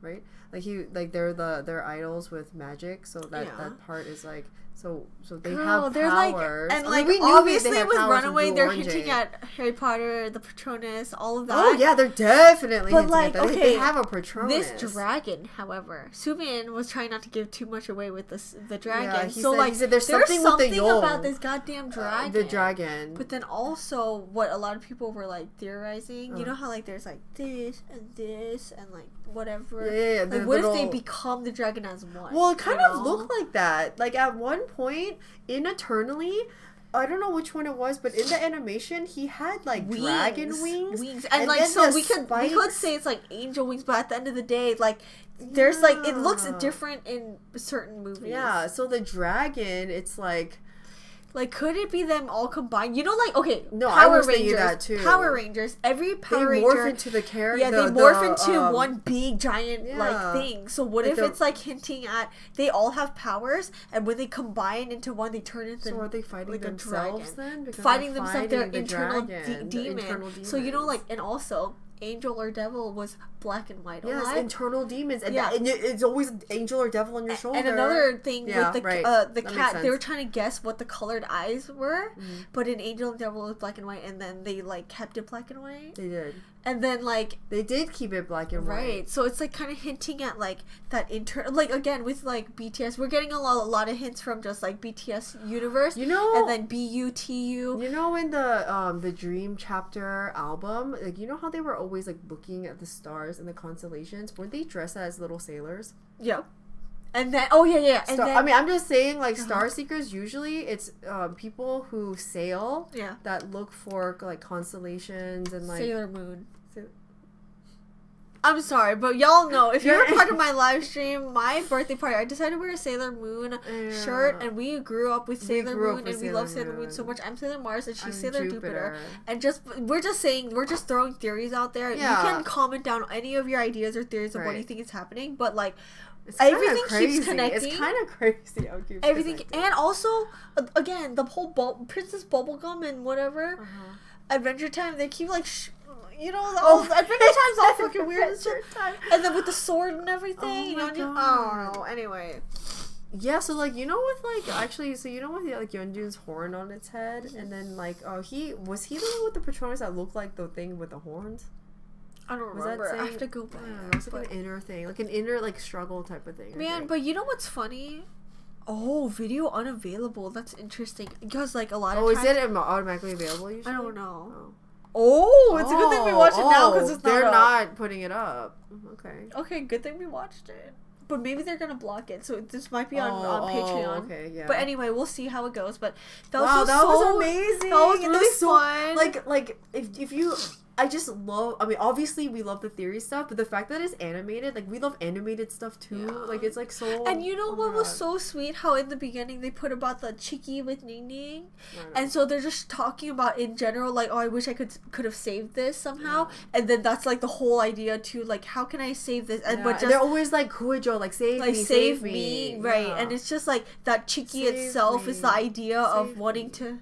right? Like they're idols with magic, so that part is like. So they have powers. Like, and like obviously with Runaway, they're hinting at Harry Potter, the Patronus, all of that. Oh yeah, they're definitely hinting at that. Okay, they have a Patronus. This dragon, however, Soobin was trying not to give too much away with the dragon. Yeah, he said there's something about this goddamn dragon. The dragon. But then also, what a lot of people were like theorizing. You know how like there's like this and like whatever. Yeah. Like, what if they become the dragon as one? Well, it kind of looked like that. Like at one point in Eternally, I don't know which one it was, but in the animation he had like wings. Dragon wings and like so we could say it's like angel wings, but at the end of the day like there's like it looks different in certain movies. Yeah, so the dragon, it's like Like, could it be them all combined? You know, like, okay, no, Power Rangers. That too. Power Rangers. Every Power Ranger. They morph into the character. Yeah, they morph into one big, giant, like, thing. So what if it's, like, hinting at they all have powers, and when they combine into one, they turn into, so are they fighting like themselves, a dragon. Then? Fighting themselves, their internal demon. So, you know, like, and also... Angel or Devil was black and white. Yes, internal demons, and, yeah. That, and it's always angel or devil on your shoulder. And another thing with the that cat, they were trying to guess what the colored eyes were, but in Angel and Devil it was black and white, and then they like kept it black and white. They did, and then like they did keep it black and white. Right, so it's like kind of hinting at like that internal, like again with like BTS, we're getting a lot of hints from just like BTS Universe, you know, and then BUTU. You know, in the Dream Chapter album, like you know how they were always like looking at the stars and the constellations, weren't they dressed as little sailors? Yeah. And then and then, I mean, I'm just saying, like, Star Seekers, usually it's people who sail that look for like constellations and like Sailor Moon. I'm sorry, but y'all know, if you're a part of my live stream, my birthday party, I decided to wear a Sailor Moon shirt, and we grew up with Sailor Moon, and we love Sailor Moon so much. I'm Sailor Mars, and she's Sailor Jupiter. And just, we're just saying, we're just throwing theories out there. Yeah. You can comment down any of your ideas or theories of what you think is happening, but, like, everything keeps connecting. It's kind of crazy how it keeps connecting. And also, again, the whole Princess Bubblegum and whatever, Adventure Time, they keep, like, you know, Adventure Time's all fucking weird and shit. And then with the sword and everything. Oh, you know, anyway. Yeah, so, like, you know with, like, actually, so you know with, like, Yeonjun's horn on its head? And then, like, was he the one with the Patronus that looked like the thing with the horns? I don't remember. I have to go back. It was, like, an inner thing. Like, an inner, like, struggle type of thing. Man, but you know what's funny? Oh, video unavailable. That's interesting. Because, like, a lot of times... Oh, is it automatically available usually? I don't know. Oh. Oh, it's a good thing we watch it now because it's not not putting it up. Okay. Okay, good thing we watched it. But maybe they're gonna block it, so this might be on Patreon. Okay, yeah. But anyway, we'll see how it goes. But that was that was amazing. That was really fun. Like if you. I just love, I mean, obviously we love the theory stuff, but the fact that it's animated, like, we love animated stuff, too. Yeah. Like, it's, like, so... And you know what was so sweet? How in the beginning they put about the Chiki with Ningning, and so they're just talking about, in general, like, oh, I wish I could have saved this somehow, and then that's, like, the whole idea, too, like, how can I save this? And but just, and they're always, like, Kuijo, like, save me. Right, and it's just, like, that Chiki itself is the idea of wanting to...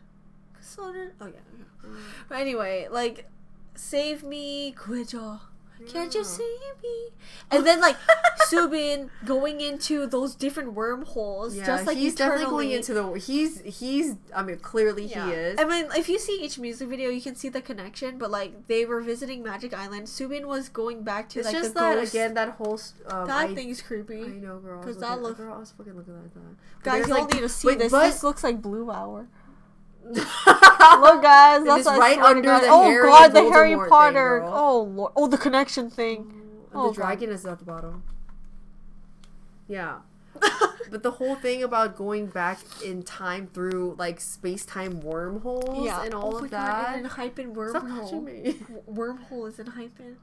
But anyway, like... Save me, Kuijo. Can't you save me? And then, like, Soobin going into those different wormholes, just like he's definitely going into the. I mean, clearly he is. I mean, if you see each music video, you can see the connection. But like, they were visiting Magic Island. Soobin was going back to. It's like, just the that ghost. Again. That whole that thing's creepy. I know, girl. Because that looks. I was fucking looking at that. Guys, y'all need to see this. This looks like Blue Hour. Look, guys, that's right under the the Harry Potter thing, oh the connection thing. The dragon is at the bottom. Yeah. But the whole thing about going back in time through like space-time wormholes and all of that. Enhypen wormhole. Wormhole is Enhypen.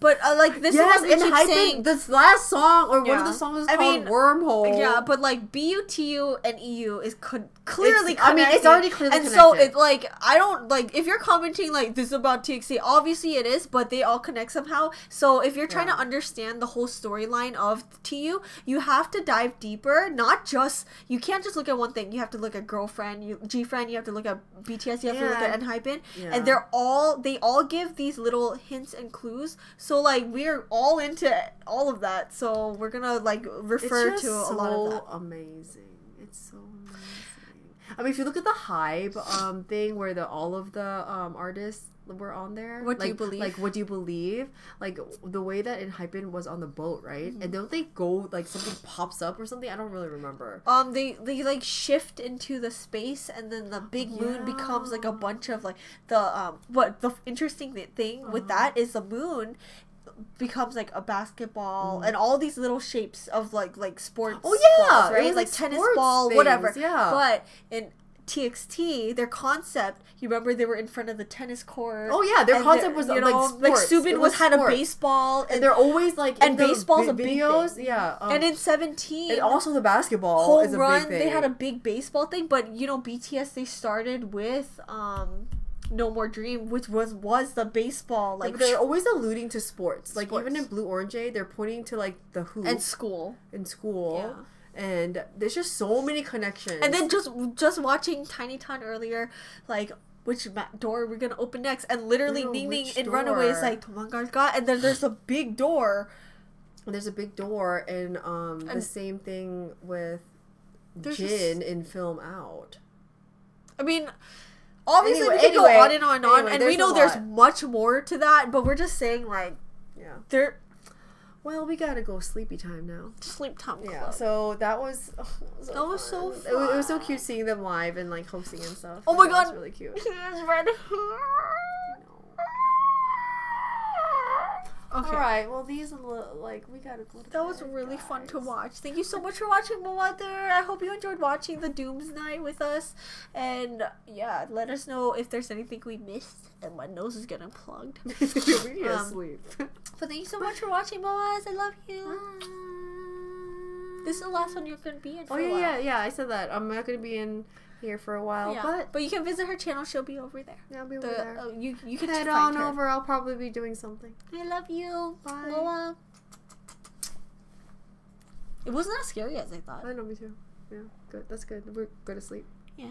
But like this is Enhypen. This last song or one of the songs is called Wormhole. Yeah, but like BUTU and EU is clearly connected. I mean, it's already clearly connected. And so it like I don't like if you're commenting like this is about TXT. Obviously it is, but they all connect somehow. So if you're trying to understand the whole storyline of TU, you have to dive deeper. Not just you can't just look at one thing. You have to look at girlfriend, G-friend. You have to look at BTS. You have to look at Enhypen, and they all give these little hints and clues. So like we're all into all of that, so we're gonna like refer to a lot of that. It's so amazing. I mean, if you look at the hype thing where all of the artists were on there, what do you believe, like the way that Enhypen was on the boat, right? And don't they go like something pops up or something? I don't really remember. They like shift into the space, and then the big moon becomes like a bunch of like the the interesting thing with that is the moon becomes like a basketball and all these little shapes of like sports balls, right? Like tennis ball things, whatever. But in TXT, their concept, you remember they were in front of the tennis court. Oh yeah, their concept was, you know, like sports. Like Soobin was had sports. A baseball, and they're always like and baseball's a big thing. Yeah, and in 17, and also the basketball home is a run. Big thing. They had a big baseball thing, but you know BTS they started with No More Dream, which was the baseball. Like they're always alluding to sports. Like even in Blue Orange, they're pointing to like the hoop and school. In school. Yeah. And there's just so many connections. And then just watching Tiny Town earlier, like which door we're gonna open next, and literally Ningning in Runaway is like "도망갈까?" and then there's a big door. And there's a big door, and the same thing with Jin in Film Out. I mean, obviously we can go on and on and on, and we know there's much more to that, but we're just saying like, yeah, there. Well, we gotta go sleepy time now. Sleep time club. Yeah, so that was so fun. It was so cute seeing them live and like hosting and stuff. Oh my god, was really cute. He has red hair. Okay. All right. Well, these are like we gotta go. To that bed, was really guys. Fun to watch. Thank you so much for watching, Moa. I hope you enjoyed watching the Doom's Night with us, and yeah, let us know if there's anything we missed. And my nose is getting plugged. We are asleep. But thank you so much for watching, Moas. I love you. Bye. This is the last one you're gonna be in. For a while. yeah. I said that I'm not gonna be in here for a while, yeah. but you can visit her channel. She'll be over there. I'll be over there. You can head on over. I'll probably be doing something. I love you. Bye, Moa. It wasn't as scary as I thought. I know, me too. Yeah, good. That's good. We're good to sleep. Yeah.